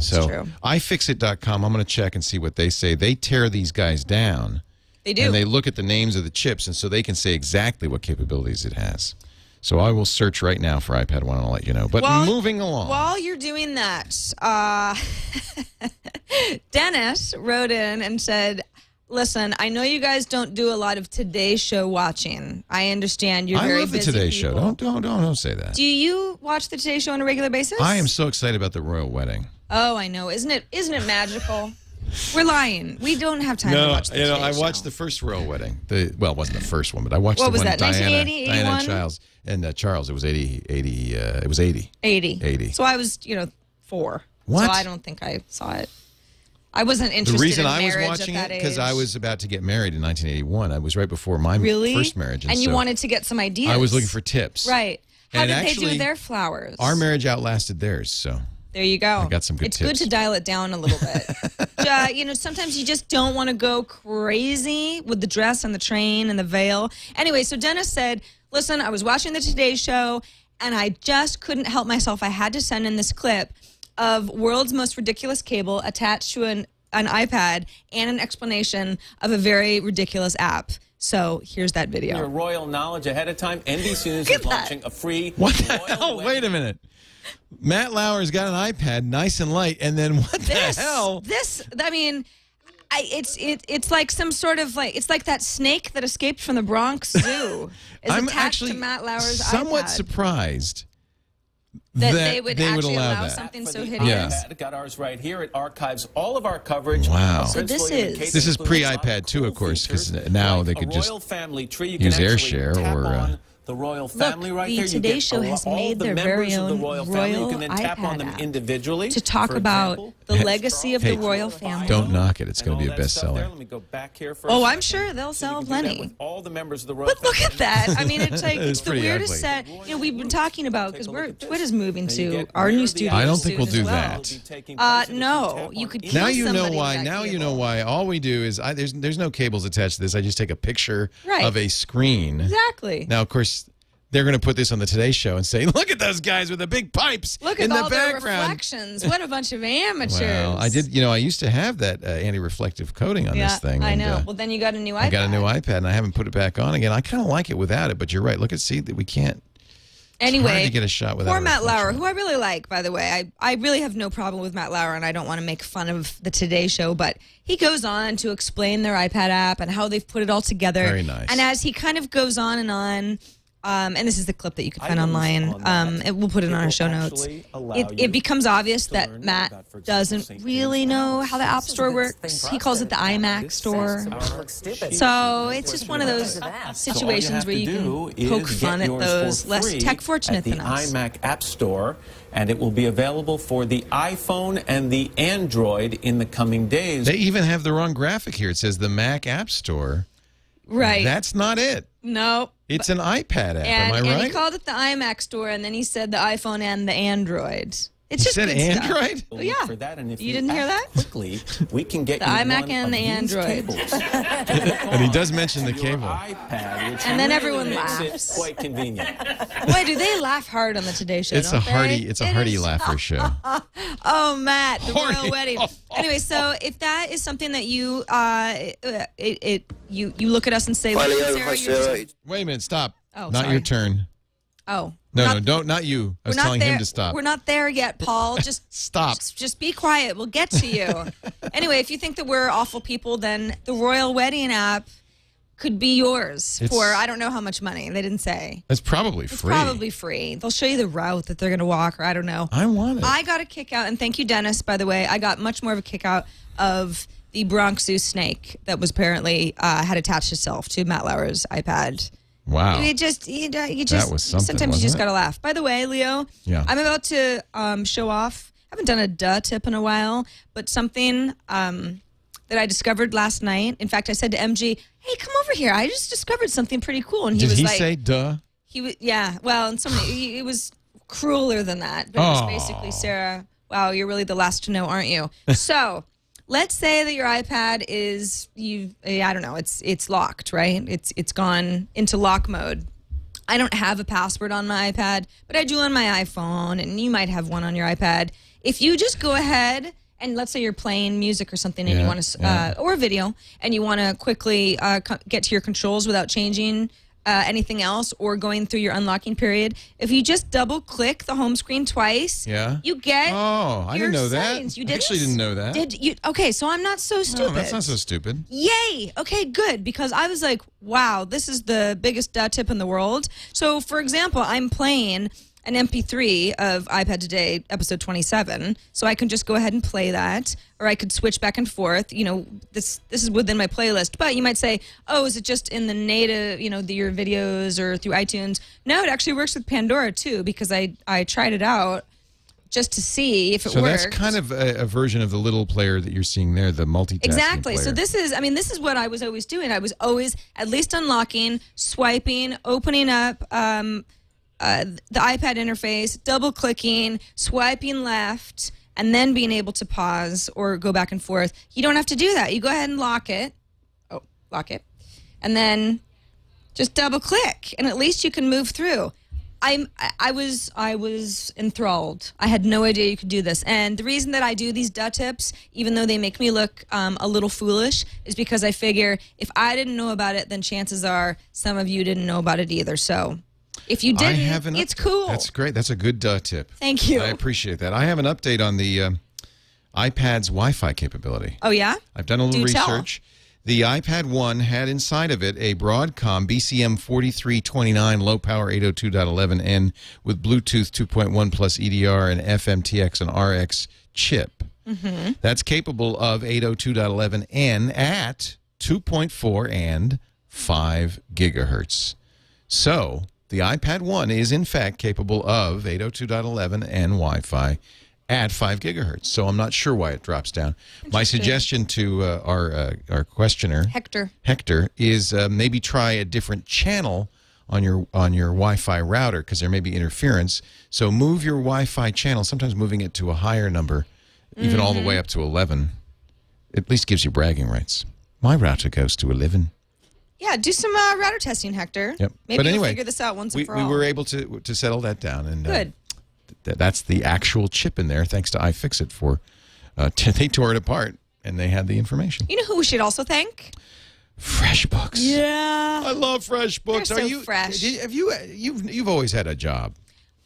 So iFixit.com, I'm going to check and see what they say. They tear these guys down. They do. And they look at the names of the chips, and so they can say exactly what capabilities it has. So I will search right now for iPad One, and I'll let you know. But moving along. While you're doing that, Dennis wrote in and said, listen, I know you guys don't do a lot of Today Show watching. I understand you're very busy. I love the Today Show. Don't say that. Do you watch the Today Show on a regular basis? I am so excited about the royal wedding. Oh, I know. Isn't it magical? We're lying. We don't have time to watch the Today Show. I watched the first royal wedding. Well, it wasn't the first one, but I watched the one with Diana Charles. And Charles, it was 80. It was 80. 80. 80. So I was, 4. What? So I don't think I saw it. I wasn't interested in marriage. The reason I was watching it because I was about to get married in 1981. I was right before my first marriage. And you wanted to get some ideas. I was looking for tips. Right. How did they do their flowers? Our marriage outlasted theirs, so. There you go. I got some good tips. It's good to dial it down a little bit. Sometimes you just don't want to go crazy with the dress and the train and the veil. Anyway, so Dennis said, listen, I was watching the Today Show, and I just couldn't help myself. I had to send in this clip of world's most ridiculous cable attached to an iPad and an explanation of a very ridiculous app. So here's that video. Your royal knowledge ahead of time, NBC News is launching a free... What the hell? Wait a minute. Matt Lauer's got an iPad, nice and light, and then what the hell? It's like some sort of it's like that snake that escaped from the Bronx Zoo. I'm actually to Matt Lauer's somewhat iPad. Surprised that they would allow something so hideous. Yeah. Got ours right here. It archives all of our coverage. Wow. So this is pre-iPad 2, of course, because now they could just use AirShare or. The royal family. Look, right there. The Today Show has made their very own royal family. You can then tap on them individually to talk about the legacy of the royal family. Don't knock it. It's going to be a bestseller. Let me go back here for I'm sure they'll sell plenty. All the members of the royal family. But look at that. I mean, it's like it's the weirdest set. We've been talking about because Twitter's moving to our new studio. I don't think we'll do that. No, you could. Now you know why. Now you know why. All we do is there's no cables attached to this. I just take a picture of a screen. Exactly. Now, of course, they're going to put this on the Today Show and say, look at those guys with the big pipes in the background. Look at all their reflections. What a bunch of amateurs. Well, I did, I used to have that anti-reflective coating on this thing. I know. And, well, then you got a new iPad. I got a new iPad, and I haven't put it back on again. I kind of like it without it, but you're right. Look at, see, that we can't. Anyway, to get a shot without poor Matt Lauer, who I really like, by the way. I really have no problem with Matt Lauer, and I don't want to make fun of the Today Show, but he goes on to explain their iPad app and how they've put it all together. Very nice. And as he kind of goes on and on, And this is the clip that you can find online. We'll put it on our show notes. It becomes obvious that Matt doesn't really know how the App Store works. He calls it the iMac Store. So it's just one of those situations where you can poke fun at those less tech fortunate than us. iMac App Store, and it will be available for the iPhone and the Android in the coming days. They even have the wrong graphic here. It says the Mac App Store. Right. That's not it. No. It's an iPad app, am I right? And he called it the iMac Store, and then he said the iPhone and the Android. It's just good Android? Stuff. Well, yeah. For that, and if you didn't hear that? Quickly, we can get the iMac and the Android. And he does mention the cable. iPad, and then everyone laughs. Quite convenient. Boy, do they laugh hard on the Today Show? It's a hearty laugher show. Oh, Matt, the royal wedding. Anyway, so if that is something that you you look at us and say, wait a minute, stop. Oh, not sorry. Your turn. Oh. No, don't, not you. I was telling him to stop. We're not there yet, Paul. Just stop. Just be quiet. We'll get to you. Anyway, if you think that we're awful people, then the Royal Wedding app could be yours for I don't know how much money. They didn't say. It's probably free. It's probably free. They'll show you the route that they're going to walk, or I don't know. I want it. I got a kick out, and thank you, Dennis, by the way. I got much more of a kick out of the Bronx Zoo snake that was apparently had attached itself to Matt Lauer's iPad. Wow. You just that was something, sometimes you just got to laugh. By the way, Leo, I'm about to show off. I haven't done a duh tip in a while, but something that I discovered last night. In fact, I said to MG, hey, come over here. I just discovered something pretty cool. And he was like, did he say duh? Yeah. Well, in some way, it was crueler than that. But it was basically, Sarah, wow, you're really the last to know, aren't you? So let's say that your iPad is, I don't know, it's locked, right? It's gone into lock mode. I don't have a password on my iPad, but I do on my iPhone, and you might have one on your iPad. If you just go ahead and let's say you're playing music or something, and you want to, or video, and you want to quickly get to your controls without changing anything else or going through your unlocking period. If you just double-click the home screen twice, you get I didn't know that. You didn't? I actually didn't know that. Did you? Okay, so I'm not so stupid. No, that's not so stupid. Yay! Okay, good, because I was like, wow, this is the biggest duh tip in the world. So, for example, I'm playing an MP3 of iPad Today, episode 27, so I can just go ahead and play that, or I could switch back and forth. You know, this is within my playlist. But you might say, oh, is it just in the native, you know, your videos or through iTunes? No, it actually works with Pandora, too, because I tried it out just to see if it works. So that's kind of a version of the little player that you're seeing there, the multitasking Exactly. player. So this is, I mean, this is what I was always doing. I was always at least unlocking, swiping, opening up, the iPad interface, double-clicking, swiping left, and then being able to pause or go back and forth. You don't have to do that. You go ahead and lock it. Oh, lock it. And then just double-click, and at least you can move through. I was enthralled. I had no idea you could do this. And the reason that I do these duh tips, even though they make me look a little foolish, is because I figure if I didn't know about it, then chances are some of you didn't know about it either. So if you didn't, it's cool. That's great. That's a good duh tip. Thank you. I appreciate that. I have an update on the iPad's Wi-Fi capability. Oh, yeah? I've done a little research. Tell. The iPad One had inside of it a Broadcom BCM 4329 low-power 802.11n with Bluetooth 2.1 plus EDR and FMTX and RX chip. Mm-hmm. That's capable of 802.11n at 2.4 and 5 gigahertz. So the iPad One is, in fact, capable of 802.11 and Wi-Fi at 5 gigahertz. So I'm not sure why it drops down. My suggestion to our questioner, Hector, is maybe try a different channel on your Wi-Fi router, because there may be interference. So move your Wi-Fi channel, sometimes moving it to a higher number, even all the way up to 11. At least gives you bragging rights. My router goes to 11. Yeah, do some router testing, Hector. Yep. Maybe we'll figure this out once and for all. We were able to settle that down. And, good. That's the actual chip in there, thanks to iFixit for they tore it apart, and they had the information. You know who we should also thank? FreshBooks. Yeah. I love FreshBooks. They're so fresh. You've always had a job.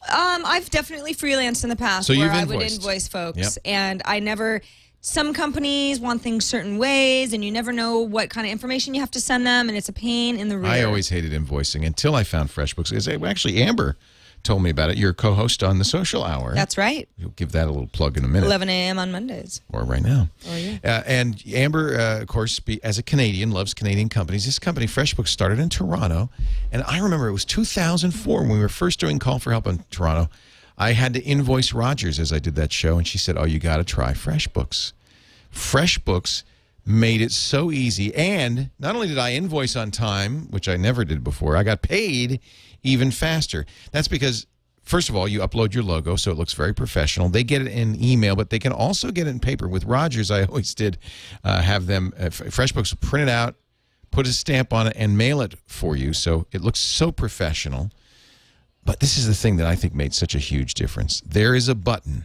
I've definitely freelanced in the past, so where I would invoice folks, and I never some companies want things certain ways, and you never know what kind of information you have to send them, and it's a pain in the rear. I always hated invoicing until I found FreshBooks. Because actually, Amber told me about it. You're a co-host on the Social Hour. That's right. You'll give that a little plug in a minute. 11 a.m. on Mondays. Or right now. Oh, yeah. And Amber, of course, as a Canadian, loves Canadian companies. This company, FreshBooks, started in Toronto. And I remember it was 2004 when we were first doing Call for Help in Toronto. I had to invoice Rogers as I did that show, and she said, oh, you got to try FreshBooks. FreshBooks made it so easy, and not only did I invoice on time, which I never did before, I got paid even faster. That's because, first of all, you upload your logo, so it looks very professional. They get it in email, but they can also get it in paper. With Rogers, I always did have them, FreshBooks print it out, put a stamp on it, and mail it for you, so it looks so professional. But this is the thing that I think made such a huge difference. There is a button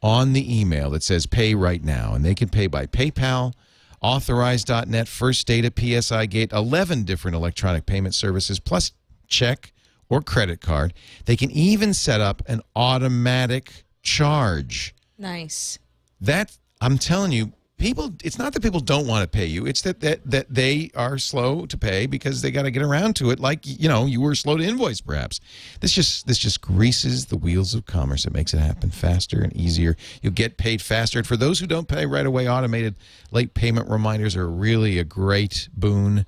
on the email that says pay right now, and they can pay by PayPal, Authorize.net, First Data, PSI Gate, 11 different electronic payment services, plus check or credit card. They can even set up an automatic charge. Nice. That, I'm telling you, people, it's not that people don't want to pay you. It's that they are slow to pay because they got to get around to it. Like, you know, you were slow to invoice, perhaps. This just greases the wheels of commerce. It makes it happen faster and easier. You'll get paid faster. And for those who don't pay right away, automated late payment reminders are really a great boon.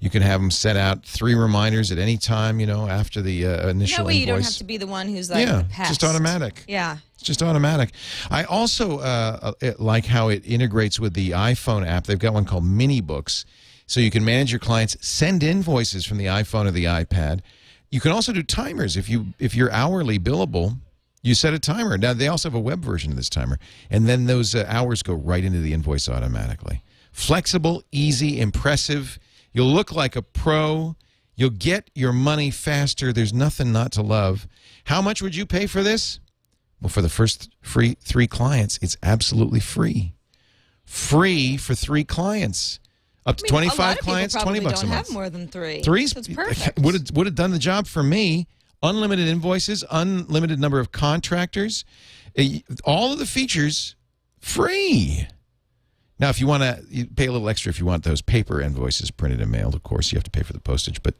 You can have them set out 3 reminders at any time, you know, after the initial invoice. That way you don't have to be the one who's like, yeah, it's just automatic. Yeah. It's just automatic. I also like how it integrates with the iPhone app. They've got one called Mini Books, so you can manage your clients, send invoices from the iPhone or the iPad. You can also do timers. If you're hourly billable, you set a timer. Now, they also have a web version of this timer, and then those hours go right into the invoice automatically. Flexible, easy, impressive. You'll look like a pro. You'll get your money faster. There's nothing not to love. How much would you pay for this? Well, for the first free 3 clients, it's absolutely free. Free for 3 clients. Up to 25 clients, $20 a month. I have more than 3. 3's perfect. Would have done the job for me. Unlimited invoices, unlimited number of contractors. All of the features, free. Now, if you want to pay a little extra, if you want those paper invoices printed and mailed, of course, you have to pay for the postage, but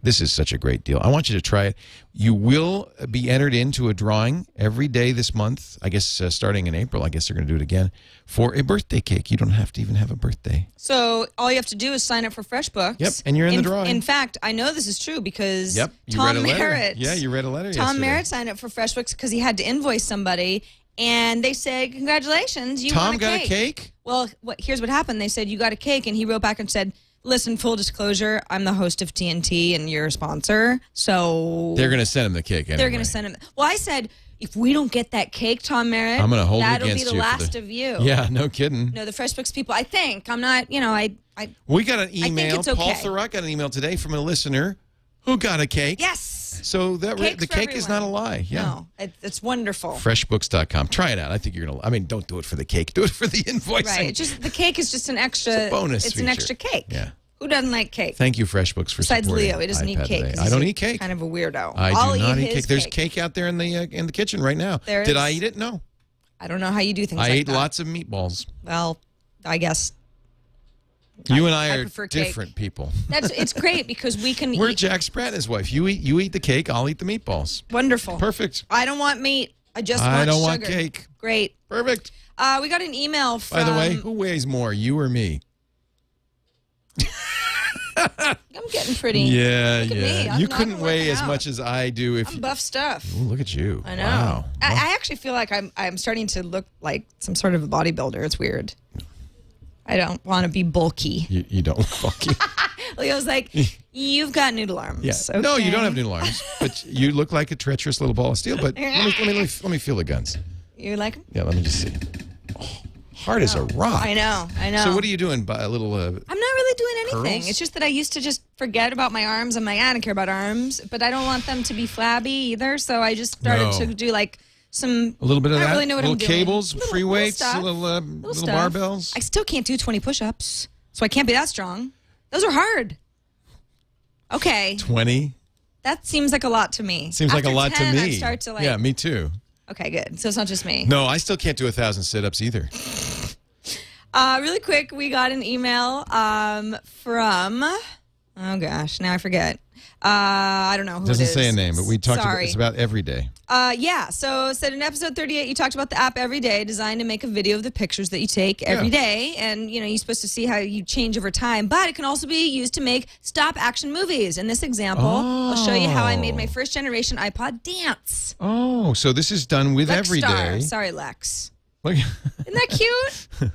this is such a great deal. I want you to try it. You will be entered into a drawing every day this month, I guess starting in April. I guess they're going to do it again, for a birthday cake. You don't have to even have a birthday. So all you have to do is sign up for FreshBooks. Yep, and you're in the drawing. In fact, I know this is true because Tom Merritt. Yeah, you read a letter yesterday. Tom Merritt signed up for FreshBooks because he had to invoice somebody, and they said, congratulations, you won a cake. Tom got a cake? Well, here's what happened. They said, you got a cake, and he wrote back and said, listen, full disclosure, I'm the host of TNT and you're a sponsor, so... They're going to send him the cake anyway. They're going to send him... Well, I said, if we don't get that cake, Tom Merritt, I'm going to hold it against you. That'll be the last of you. Yeah, no kidding. No, the FreshBooks people, I think. I'm not, you know, we got an email. Okay. Paul Thurrock got an email today from a listener who got a cake. Yes. So that the cake is not a lie. Yeah. No, it's wonderful. Freshbooks.com. Try it out. I think you're going to... I mean, don't do it for the cake. Do it for the invoicing. Right. It's just, the cake is just an extra... It's a bonus feature. An extra cake. Yeah. Who doesn't like cake? Thank you, FreshBooks, for supporting. Besides Leo, he doesn't eat cake. I don't eat cake. Kind of a weirdo. I do not eat cake. There's cake out there in the kitchen right now. Did I eat it? No. I don't know how you do things like that. I ate lots of meatballs. Well, I guess... You and I are different people. It's great because we can eat. We're Jack Sprat and his wife. You eat the cake, I'll eat the meatballs. Wonderful. Perfect. I don't want meat. I just want sugar. I don't want cake. Great. Perfect. We got an email from... By the way, who weighs more, you or me? I'm getting pretty... Yeah, yeah. You couldn't weigh as much as I do if... I'm buff stuff. Ooh, look at you. I know. Wow. I actually feel like I'm starting to look like some sort of a bodybuilder. It's weird. I don't want to be bulky. You don't look bulky. Leo's like, you've got noodle arms. Yeah. Okay. No, you don't have noodle arms, but you look like a treacherous little ball of steel. But let me feel the guns. You like them? Yeah, let me just see. Oh, hard as a rock. I know, I know. So what are you doing? A little... I'm not really doing anything. Curls? It's just that I used to just forget about my arms. I'm like, I don't care about arms, but I don't want them to be flabby either. So I just started to do like... a little bit of that. I don't really know what I'm doing. Cables, little cables, free weights, little barbells. I still can't do 20 push-ups, so I can't be that strong. Those are hard. Okay. 20? That seems like a lot to me. Seems like a lot to me. I start to like... Yeah, me too. Okay, good. So it's not just me. No, I still can't do 1,000 sit-ups either. Really quick, we got an email from, oh gosh, now I forget. I don't know who it is. Doesn't say a name, but we talked about, it's about every day. Yeah, so said in episode 38, you talked about the app Every Day, designed to make a video of the pictures that you take every day. And, you know, you're supposed to see how you change over time. But it can also be used to make stop-action movies. In this example, I'll show you how I made my first-generation iPod dance. Oh, so this is done with Every Day. Sorry, Lex. Look. Isn't that cute?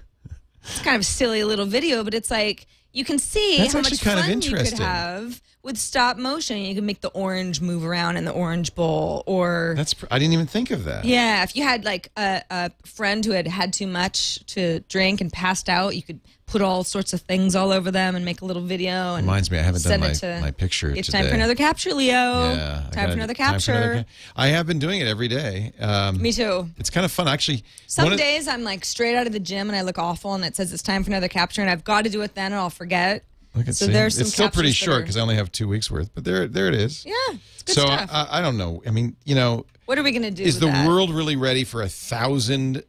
It's kind of a silly little video, but it's like, you can see how much fun you could have with stop motion. You can make the orange move around in the orange bowl, or I didn't even think of that. Yeah, if you had like a friend who had had too much to drink and passed out, you could put all sorts of things all over them and make a little video. And reminds me, I haven't done my picture today. It's time for another capture, Leo. Yeah, time for another capture. I have been doing it every day. Me too. It's kind of fun, actually. Some days I'm like straight out of the gym and I look awful, and it says it's time for another capture, and I've got to do it then, and I'll forget. So there's some. It's still pretty short because I only have 2 weeks worth, but there it is. Yeah, it's good stuff. So I don't know. I mean, you know, what are we gonna do? Is the world really ready for 1,000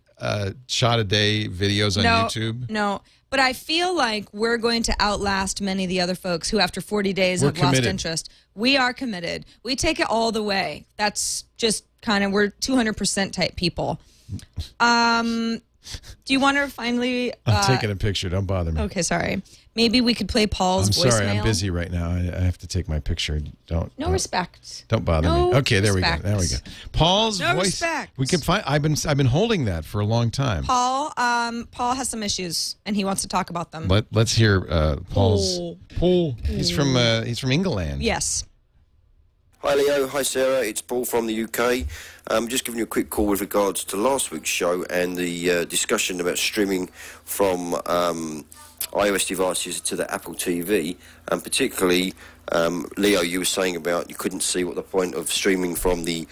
shot a day videos on YouTube? No. But I feel like we're going to outlast many of the other folks who, after 40 days, have lost interest. We are committed. We take it all the way. That's just kind of, we're 200% type people. Do you want to finally... I'm taking a picture. Don't bother me. Okay, sorry. Maybe we could play Paul's voicemail. I'm sorry. I'm busy right now. I have to take my picture. No respect. Don't bother me. Okay, there we go. There we go. Paul's voice. No respect. We can find. I've been holding that for a long time. Paul. Paul has some issues, and he wants to talk about them. Let's hear Paul's. Paul. He's from. He's from England. Yes. Hi Leo, hi Sarah, it's Paul from the UK. I'm just giving you a quick call with regards to last week's show and the discussion about streaming from iOS devices to the Apple TV, and particularly, Leo, you were saying about you couldn't see what the point of streaming from the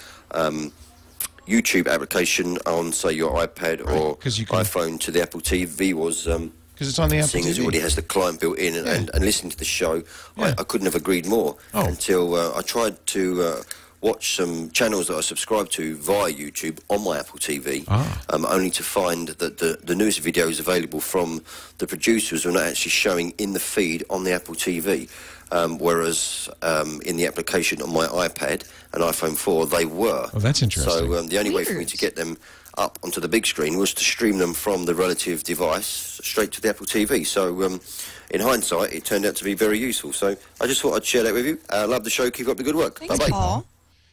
YouTube application on, say, your iPad or iPhone to the Apple TV was... because it's on the Apple TV. Seeing as it already has the client built in, and listening to the show, I couldn't have agreed more until I tried to watch some channels that I subscribe to via YouTube on my Apple TV, only to find that the news videos available from the producers were not actually showing in the feed on the Apple TV, whereas in the application on my iPad and iPhone 4, they were. Oh, that's interesting. So the only way for me to get them up onto the big screen was to stream them from the relative device straight to the Apple TV. So in hindsight, it turned out to be very useful. So I just thought I'd share that with you. Love the show. Keep up the good work. Thanks, bye-bye. Paul.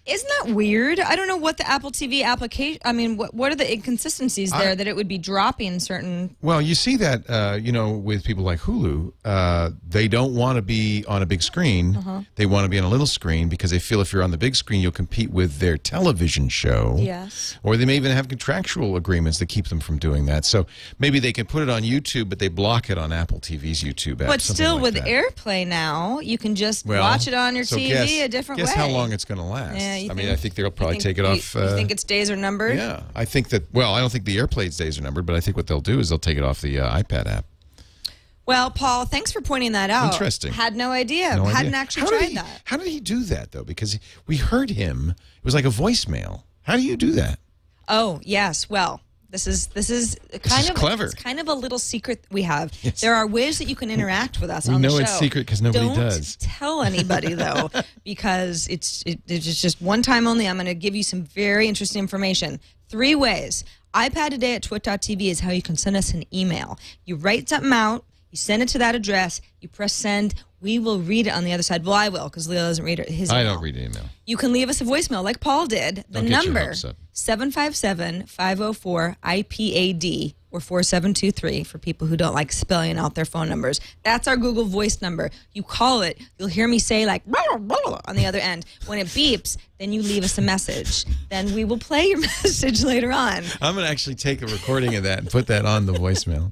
Isn't that weird? I don't know what the Apple TV application... I mean, what are the inconsistencies there that it would be dropping certain... Well, you see that, you know, with people like Hulu, they don't want to be on a big screen. They want to be on a little screen because they feel if you're on the big screen, you'll compete with their television show. Yes. Or they may even have contractual agreements that keep them from doing that. So maybe they can put it on YouTube, but they block it on Apple TV's YouTube app. But still, with AirPlay now, you can just watch it on your TV a different way. Guess how long it's going to last. Yeah. I mean, I think they'll probably take it off. You think its days are numbered? Yeah. I think that, well, I don't think the AirPlay's days are numbered, but I think what they'll do is they'll take it off the iPad app. Well, Paul, thanks for pointing that out. Interesting. Had no idea. No Hadn't idea. Actually how tried did he, that. How did he do that, though? Because we heard him. It was like a voicemail. How do you do that? Oh, yes. Well, this is clever. It's kind of a little secret we have. Yes. There are ways that you can interact with us on the show. We know it's secret because nobody does. Don't tell anybody, though, because it's just one time only. I'm going to give you some very interesting information. 3 ways. iPadToday@twit.tv is how you can send us an email. You write something out. You send it to that address. You press send. We will read it on the other side. Well, I will, because Leo doesn't read his email. I don't read email. You can leave us a voicemail like Paul did. The number, 757-504-IPAD or 4723 for people who don't like spelling out their phone numbers. That's our Google Voice number. You call it. You'll hear me say like blah, blah, on the other end. When it beeps, then you leave us a message. Then we will play your message later on. I'm going to actually take a recording of that and put that on the voicemail.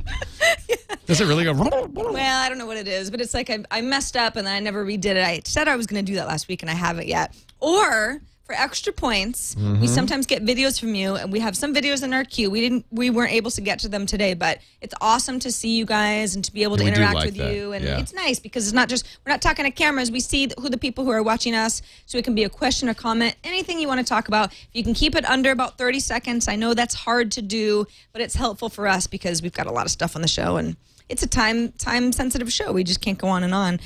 Does it really go? Well, I don't know what it is, but it's like I messed up and then I never redid it. I said I was going to do that last week and I haven't yet. Or for extra points. Mm-hmm. We sometimes get videos from you, and we have some videos in our queue. We weren't able to get to them today, but it's awesome to see you guys and to be able to interact with you. And it's nice because it's not just, we're not talking to cameras. We see who the people who are watching us, so it can be a question, a comment, anything you want to talk about. If you can keep it under about 30 seconds, I know that's hard to do, but it's helpful for us because we've got a lot of stuff on the show, and it's a time-sensitive show. We just can't go on and on.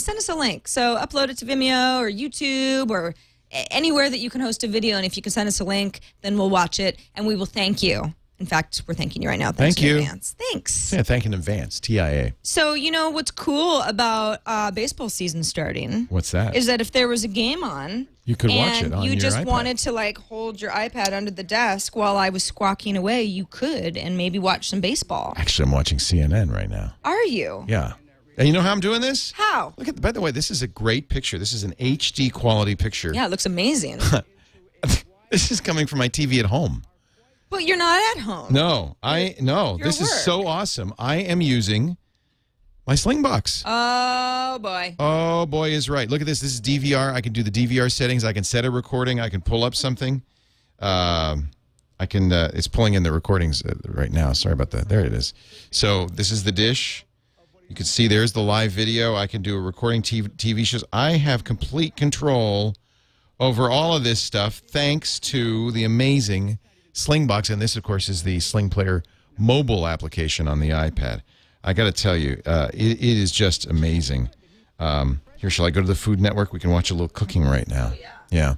Send us a link. So upload it to Vimeo or YouTube or anywhere that you can host a video. And if you can send us a link, then we'll watch it, and we will thank you. In fact, we're thanking you right now. Thanks in advance. Thanks. Yeah, thank you in advance. TIA. So you know what's cool about baseball season starting? What's that? Is that if there was a game on, you could watch it on your iPad. You just wanted to like hold your iPad under the desk while I was squawking away, you could, and maybe watch some baseball. Actually, I'm watching CNN right now. Are you? Yeah. And you know how I'm doing this? How? Look at. By the way, this is a great picture. This is an HD quality picture. Yeah, it looks amazing. This is coming from my TV at home. But you're not at home. No, this is so awesome. I am using my Slingbox. Oh boy. Oh boy is right. Look at this. This is DVR. I can do the DVR settings. I can set a recording. I can pull up something. I can. It's pulling in the recordings right now. Sorry about that. There it is. So this is the dish. You can see there's the live video. I can do a recording TV shows. I have complete control over all of this stuff thanks to the amazing Slingbox, and this, of course, is the Sling Player mobile application on the iPad. I got to tell you, it is just amazing. Here, shall I go to the Food Network? We can watch a little cooking right now. Yeah.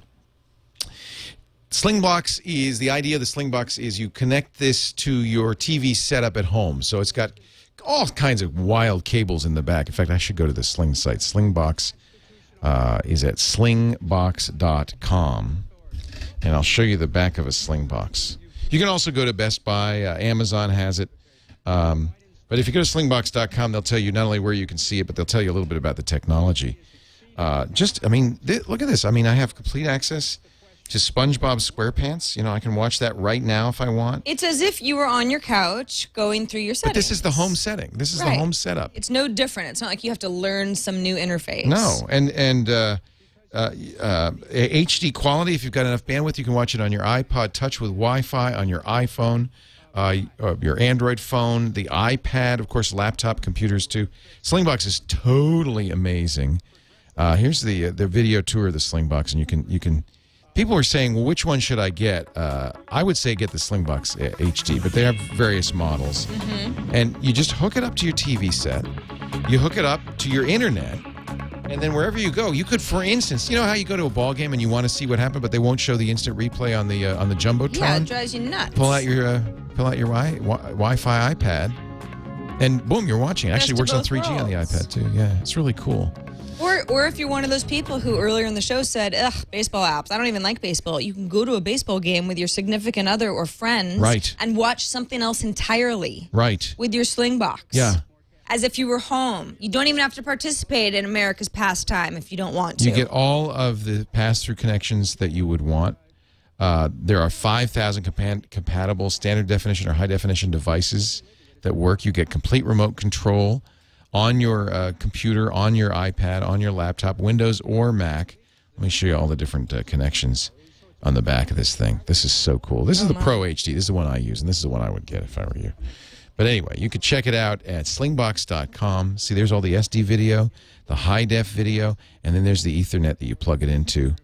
Slingbox is, the idea of the Slingbox is you connect this to your TV setup at home. So it's got all kinds of wild cables in the back. In fact, I should go to the Sling site. Slingbox is at slingbox.com. And I'll show you the back of a Slingbox. You can also go to Best Buy. Amazon has it. But if you go to slingbox.com, they'll tell you not only where you can see it, but they'll tell you a little bit about the technology. Look at this. I mean, I have complete access to SpongeBob SquarePants. You know, I can watch that right now if I want. It's as if you were on your couch going through your settings. But this is the home setting. This is the home setup. It's no different. It's not like you have to learn some new interface. No, HD quality. If you've got enough bandwidth, you can watch it on your iPod Touch with Wi-Fi, on your iPhone, your Android phone, the iPad, of course, laptop, computers too. Slingbox is totally amazing. Here's the video tour of the Slingbox, and you can. People are saying, well, which one should I get? I would say get the Slingbox HD, but they have various models, and you just hook it up to your TV set. You hook it up to your internet. And then wherever you go, you could, for instance, you know how you go to a ball game and you want to see what happened, but they won't show the instant replay on the jumbotron. Yeah, it drives you nuts. Pull out your Wi-Fi iPad, and boom, you're watching. It actually works on 3G on the iPad too. Yeah, it's really cool. Or if you're one of those people who earlier in the show said, ugh, baseball apps, I don't even like baseball. You can go to a baseball game with your significant other or friends, and watch something else entirely, with your Slingbox. Yeah. As if you were home. You don't even have to participate in America's pastime if you don't want to. You get all of the pass-through connections that you would want. There are 5,000 compatible standard definition or high-definition devices that work. You get complete remote control on your computer, on your iPad, on your laptop, Windows or Mac. Let me show you all the different connections on the back of this thing. This is so cool. This is the Pro HD. This is the one I use, and this is the one I would get if I were you. But anyway, you could check it out at slingbox.com. See, there's all the SD video, the high-def video, and then there's the Ethernet that you plug it into.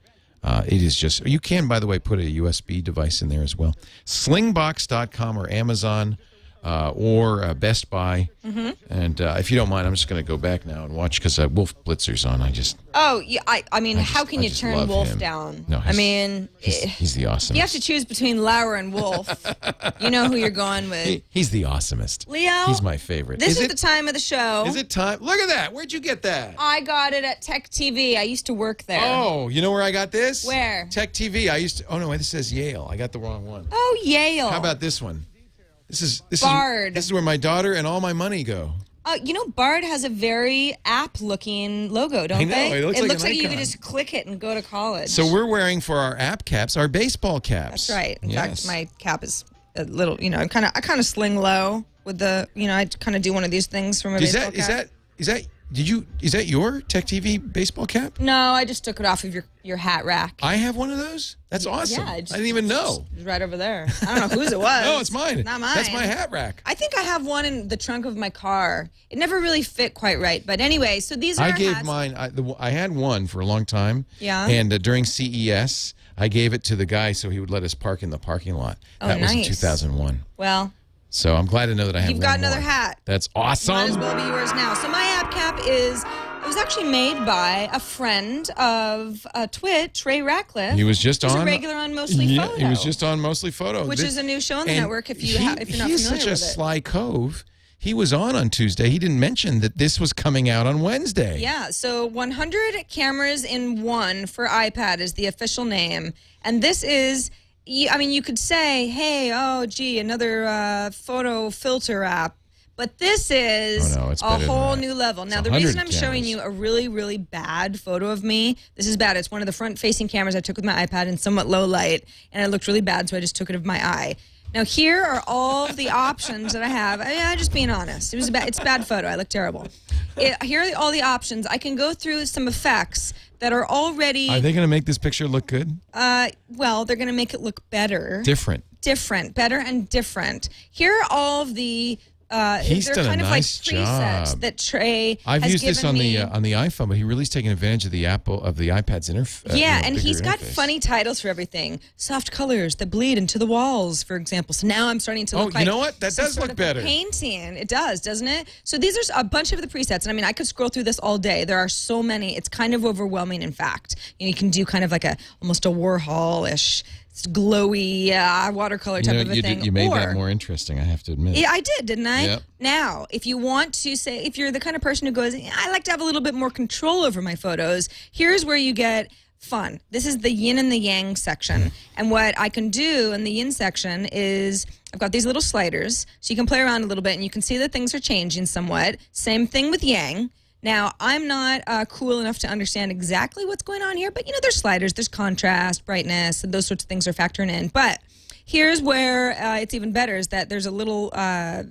It is just – you can, by the way, put a USB device in there as well. Slingbox.com or Amazon or Best Buy. And if you don't mind, I'm just going to go back now and watch because Wolf Blitzer's on. I mean, how can you turn Wolf down? No, he's the awesomest. You have to choose between Lauer and Wolf. You know who you're going with. He's the awesomest. Leo. He's my favorite. This is the time of the show. Is it time? Look at that. Where'd you get that? I got it at Tech TV. I used to work there. Oh, you know where I got this? Where? Tech TV. I used to. Oh, no, this says Yale. I got the wrong one. Oh, Yale. How about this one? This is Bard. This is where my daughter and all my money go. You know, Bard has a very app-looking logo, don't they? It looks like you could just click it and go to college. So we're wearing for our app caps, our baseball caps. That's right. In fact, my cap is a little, you know, I kind of sling low with the, you know, I kind of do one of these things from a baseball cap. Is that Did you? Is that your Tech TV baseball cap? No, I just took it off of your hat rack. I have one of those. That's awesome. Yeah, I didn't even know. It's right over there. I don't know whose it was. No, it's mine. It's not mine. That's my hat rack. I think I have one in the trunk of my car. It never really fit quite right. But anyway, so these are. I gave hats. Mine. I had one for a long time. Yeah. And during CES, I gave it to the guy so he would let us park in the parking lot. Oh, that was in 2001. Well. So I'm glad to know that I have. You've got another hat. That's awesome. Might as well be yours now. So my app cap is. It was actually made by a friend of Twit, Trey Ratcliffe. He was just on. A regular on Mostly Photo. He was just on Mostly Photo, which is a new show on the network. If you're not familiar with it, he's such a sly cove. He was on Tuesday. He didn't mention that this was coming out on Wednesday. Yeah. So 100 Cameras in One for iPad is the official name, and this is. I mean, you could say, hey, oh, gee, another photo filter app. But this is a whole new level. Now, the reason I'm showing you a really, really bad photo of me, this is bad. It's one of the front-facing cameras I took with my iPad in somewhat low light, and it looked really bad, so I just took it of my eye. Now, here are all the options that I have. I mean, I'm just being honest. It was a bad, it's a bad photo. I look terrible. Here are all the options. I can go through some effects that are already... Are they going to make this picture look good? Well, they're going to make it look better. Different. Different. Better and different. Here are all of the... He's done a nice job. Presets that Trey I've used this on the iPhone, but he really is taking advantage of the iPad's interface. Yeah, and he's got funny titles for everything. Soft colors that bleed into the walls, for example. So now I'm starting to look like. Oh, you know what? That does look better. Painting, it does, doesn't it? So these are a bunch of the presets, and I mean, I could scroll through this all day. There are so many. It's kind of overwhelming, in fact. You know, you can do kind of like almost a Warhol-ish. It's glowy watercolor type of a thing. You made that more interesting, I have to admit. Yeah, I did, didn't I? Yep. Now, if you want to say, if you're the kind of person who goes, I like to have a little bit more control over my photos, here's where you get fun. This is the yin and the yang section. And what I can do in the yin section is I've got these little sliders, so you can play around a little bit, and you can see that things are changing somewhat. Same thing with yang. Now, I'm not cool enough to understand exactly what's going on here, but, you know, there's sliders, there's contrast, brightness, and those sorts of things are factoring in. But here's where it's even better is that there's a little a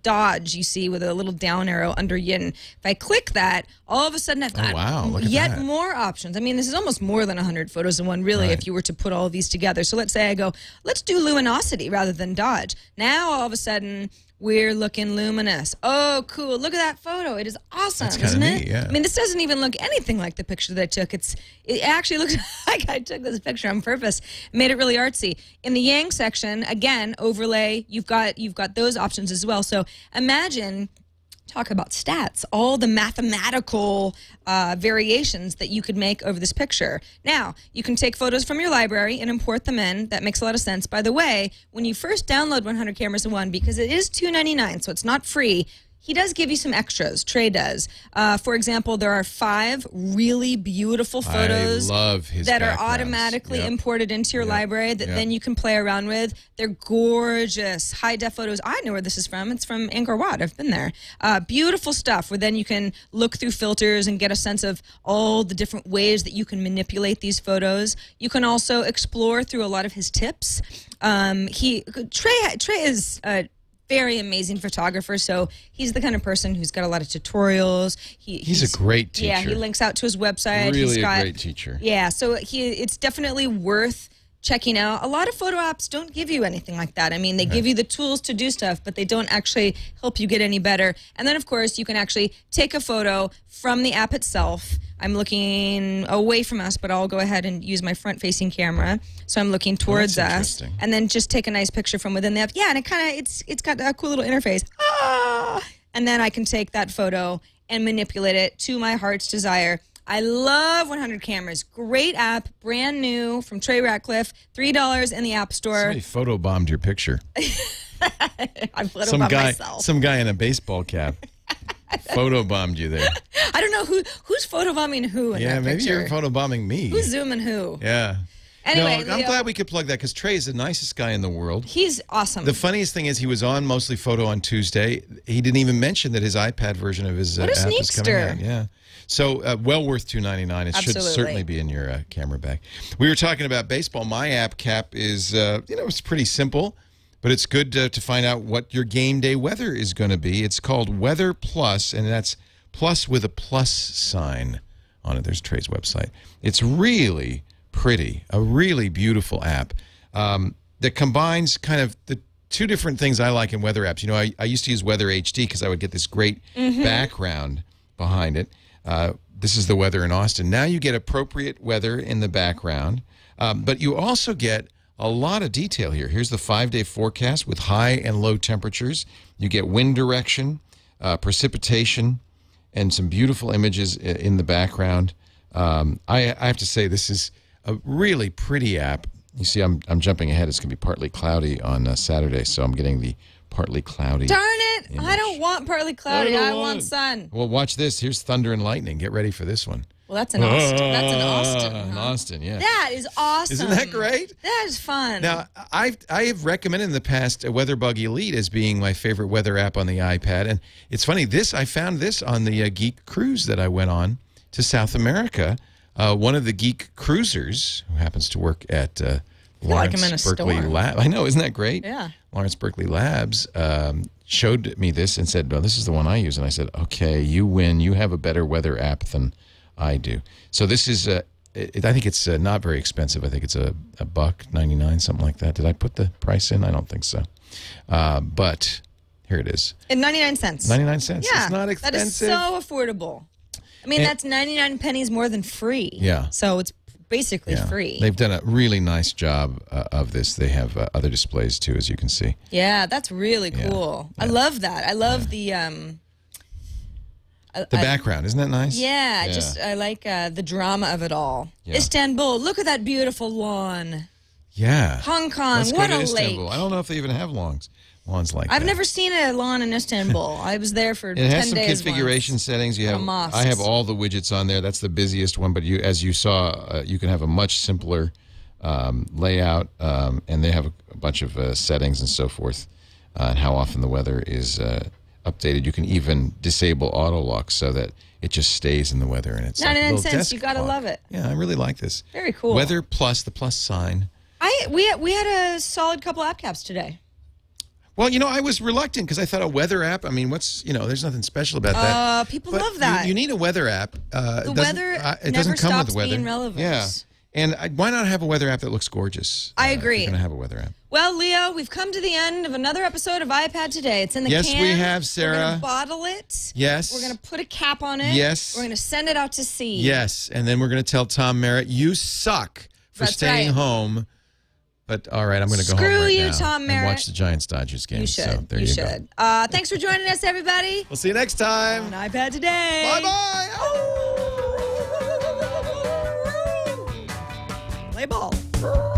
dodge, you see, with a little down arrow under yin. If I click that, all of a sudden I've got yet more options. I mean, this is almost more than 100 photos in one, really, if you were to put all these together. So let's say I go, let's do luminosity rather than dodge. Now, all of a sudden... We're looking luminous. Oh, cool. Look at that photo. It is awesome, isn't it? Neat, yeah. I mean, this doesn't even look anything like the picture that I took. It actually looks like I took this picture on purpose. Made it really artsy. In the yang section, again, overlay, you've got those options as well. So imagine, talk about stats, all the mathematical variations that you could make over this picture. Now, you can take photos from your library and import them in. That makes a lot of sense. By the way, when you first download 100 Cameras in One, because it is $2.99, so it's not free, he does give you some extras. Trey does. For example, there are 5 really beautiful photos that are automatically imported into your library that then you can play around with. They're gorgeous, high-def photos. I know where this is from. It's from Angkor Wat. I've been there. Beautiful stuff where then you can look through filters and get a sense of all the different ways that you can manipulate these photos. You can also explore through a lot of his tips. Trey is... very amazing photographer, so he's the kind of person who's got a lot of tutorials. He's a great teacher. Yeah, he links out to his website. Really a great teacher. Yeah, so it's definitely worth checking out. A lot of photo apps don't give you anything like that. I mean, they give you the tools to do stuff, but they don't actually help you get any better. And then, of course, you can actually take a photo from the app itself. I'm looking away from us, but I'll go ahead and use my front-facing camera. So I'm looking towards us, and then just take a nice picture from within the app. Yeah, and it's got a cool little interface. Ah! And then I can take that photo and manipulate it to my heart's desire. I love 100 Cameras. Great app, brand new from Trey Ratcliffe. $3 in the App Store. Somebody photobombed your picture. I photobombed myself. Some guy in a baseball cap. Photobombed you there. I don't know who's photobombing who in that picture. Maybe you're photobombing me. Who's zooming who? Yeah. Anyway, no, I'm glad we could plug that because Trey is the nicest guy in the world. He's awesome. The funniest thing is he was on Mostly Photo on Tuesday. He didn't even mention that his iPad version of his app was coming out. Yeah. So well worth $2.99. It should certainly be in your camera bag. We were talking about baseball. My app cap is, you know, it's pretty simple. But it's good to find out what your game day weather is going to be. It's called Weather Plus, and that's plus with a plus sign on it. There's Trey's website. It's really pretty, a really beautiful app that combines kind of the two different things I like in weather apps. You know, I used to use Weather HD because I would get this great background behind it. This is the weather in Austin. Now you get appropriate weather in the background, but you also get a lot of detail here. Here's the five-day forecast with high and low temperatures. You get wind direction, precipitation, and some beautiful images in the background. I have to say this is a really pretty app. You see, I'm jumping ahead. It's going to be partly cloudy on Saturday, so I'm getting the partly cloudy. Darn it! Image. I don't want partly cloudy. I want sun. Well, watch this. Here's thunder and lightning. Get ready for this one. Well, that's in Austin. That's in Austin. Huh? In Austin, yeah. That is awesome. Isn't that great? That is fun. Now, I have recommended in the past WeatherBug Elite as being my favorite weather app on the iPad, and it's funny. I found this on the Geek Cruise that I went on to South America. One of the Geek Cruisers, who happens to work at Lawrence Berkeley Labs. I know, isn't that great? Yeah. Lawrence Berkeley Labs showed me this and said, "No, this is the one I use." And I said, "Okay, you win. You have a better weather app than I do." So this is, I think it's not very expensive. I think it's a $1.99, something like that. Did I put the price in? I don't think so. But here it is. And 99 cents. 99 cents. Yeah, it's not expensive. That is so affordable. I mean, and that's 99 pennies more than free. Yeah. So it's basically free. They've done a really nice job of this. They have other displays, too, as you can see. Yeah, that's really cool. Yeah. I love that. I love the... The background, isn't that nice? Yeah, yeah. I like the drama of it all. Yeah. Istanbul, look at that beautiful lawn. Yeah. Hong Kong, what a lake. I don't know if they even have lawns like that. I've never seen a lawn in Istanbul. I was there for 10 days. It has some configuration settings. You have mosques. I have all the widgets on there. That's the busiest one, but you, as you saw, you can have a much simpler layout, and they have a bunch of settings and so forth, and how often the weather is... updated. You can even disable auto lock so that it just stays in the weather, and it's 99 cents. You gotta love it. Yeah, I really like this. Very cool. Weather plus the plus sign. We had a solid couple app caps today. Well, you know, I was reluctant because I thought a weather app. I mean, there's nothing special about that. People love that. You need a weather app. The weather it never doesn't come stops with weather. Being relevant. Yeah. And why not have a weather app that looks gorgeous? I agree. If you're going to have a weather app. Well, Leo, we've come to the end of another episode of iPad Today. It's in the can. Yes, we have, Sarah. We're going to bottle it. Yes. We're going to put a cap on it. Yes. We're going to send it out to sea. Yes. And then we're going to tell Tom Merritt, you suck for staying home. But, all right, I'm going to go home right now. Screw you, Tom Merritt. And watch the Giants-Dodgers game. You should. So there you go. Thanks for joining us, everybody. We'll see you next time. On iPad Today. Bye-bye. Oh. Play ball.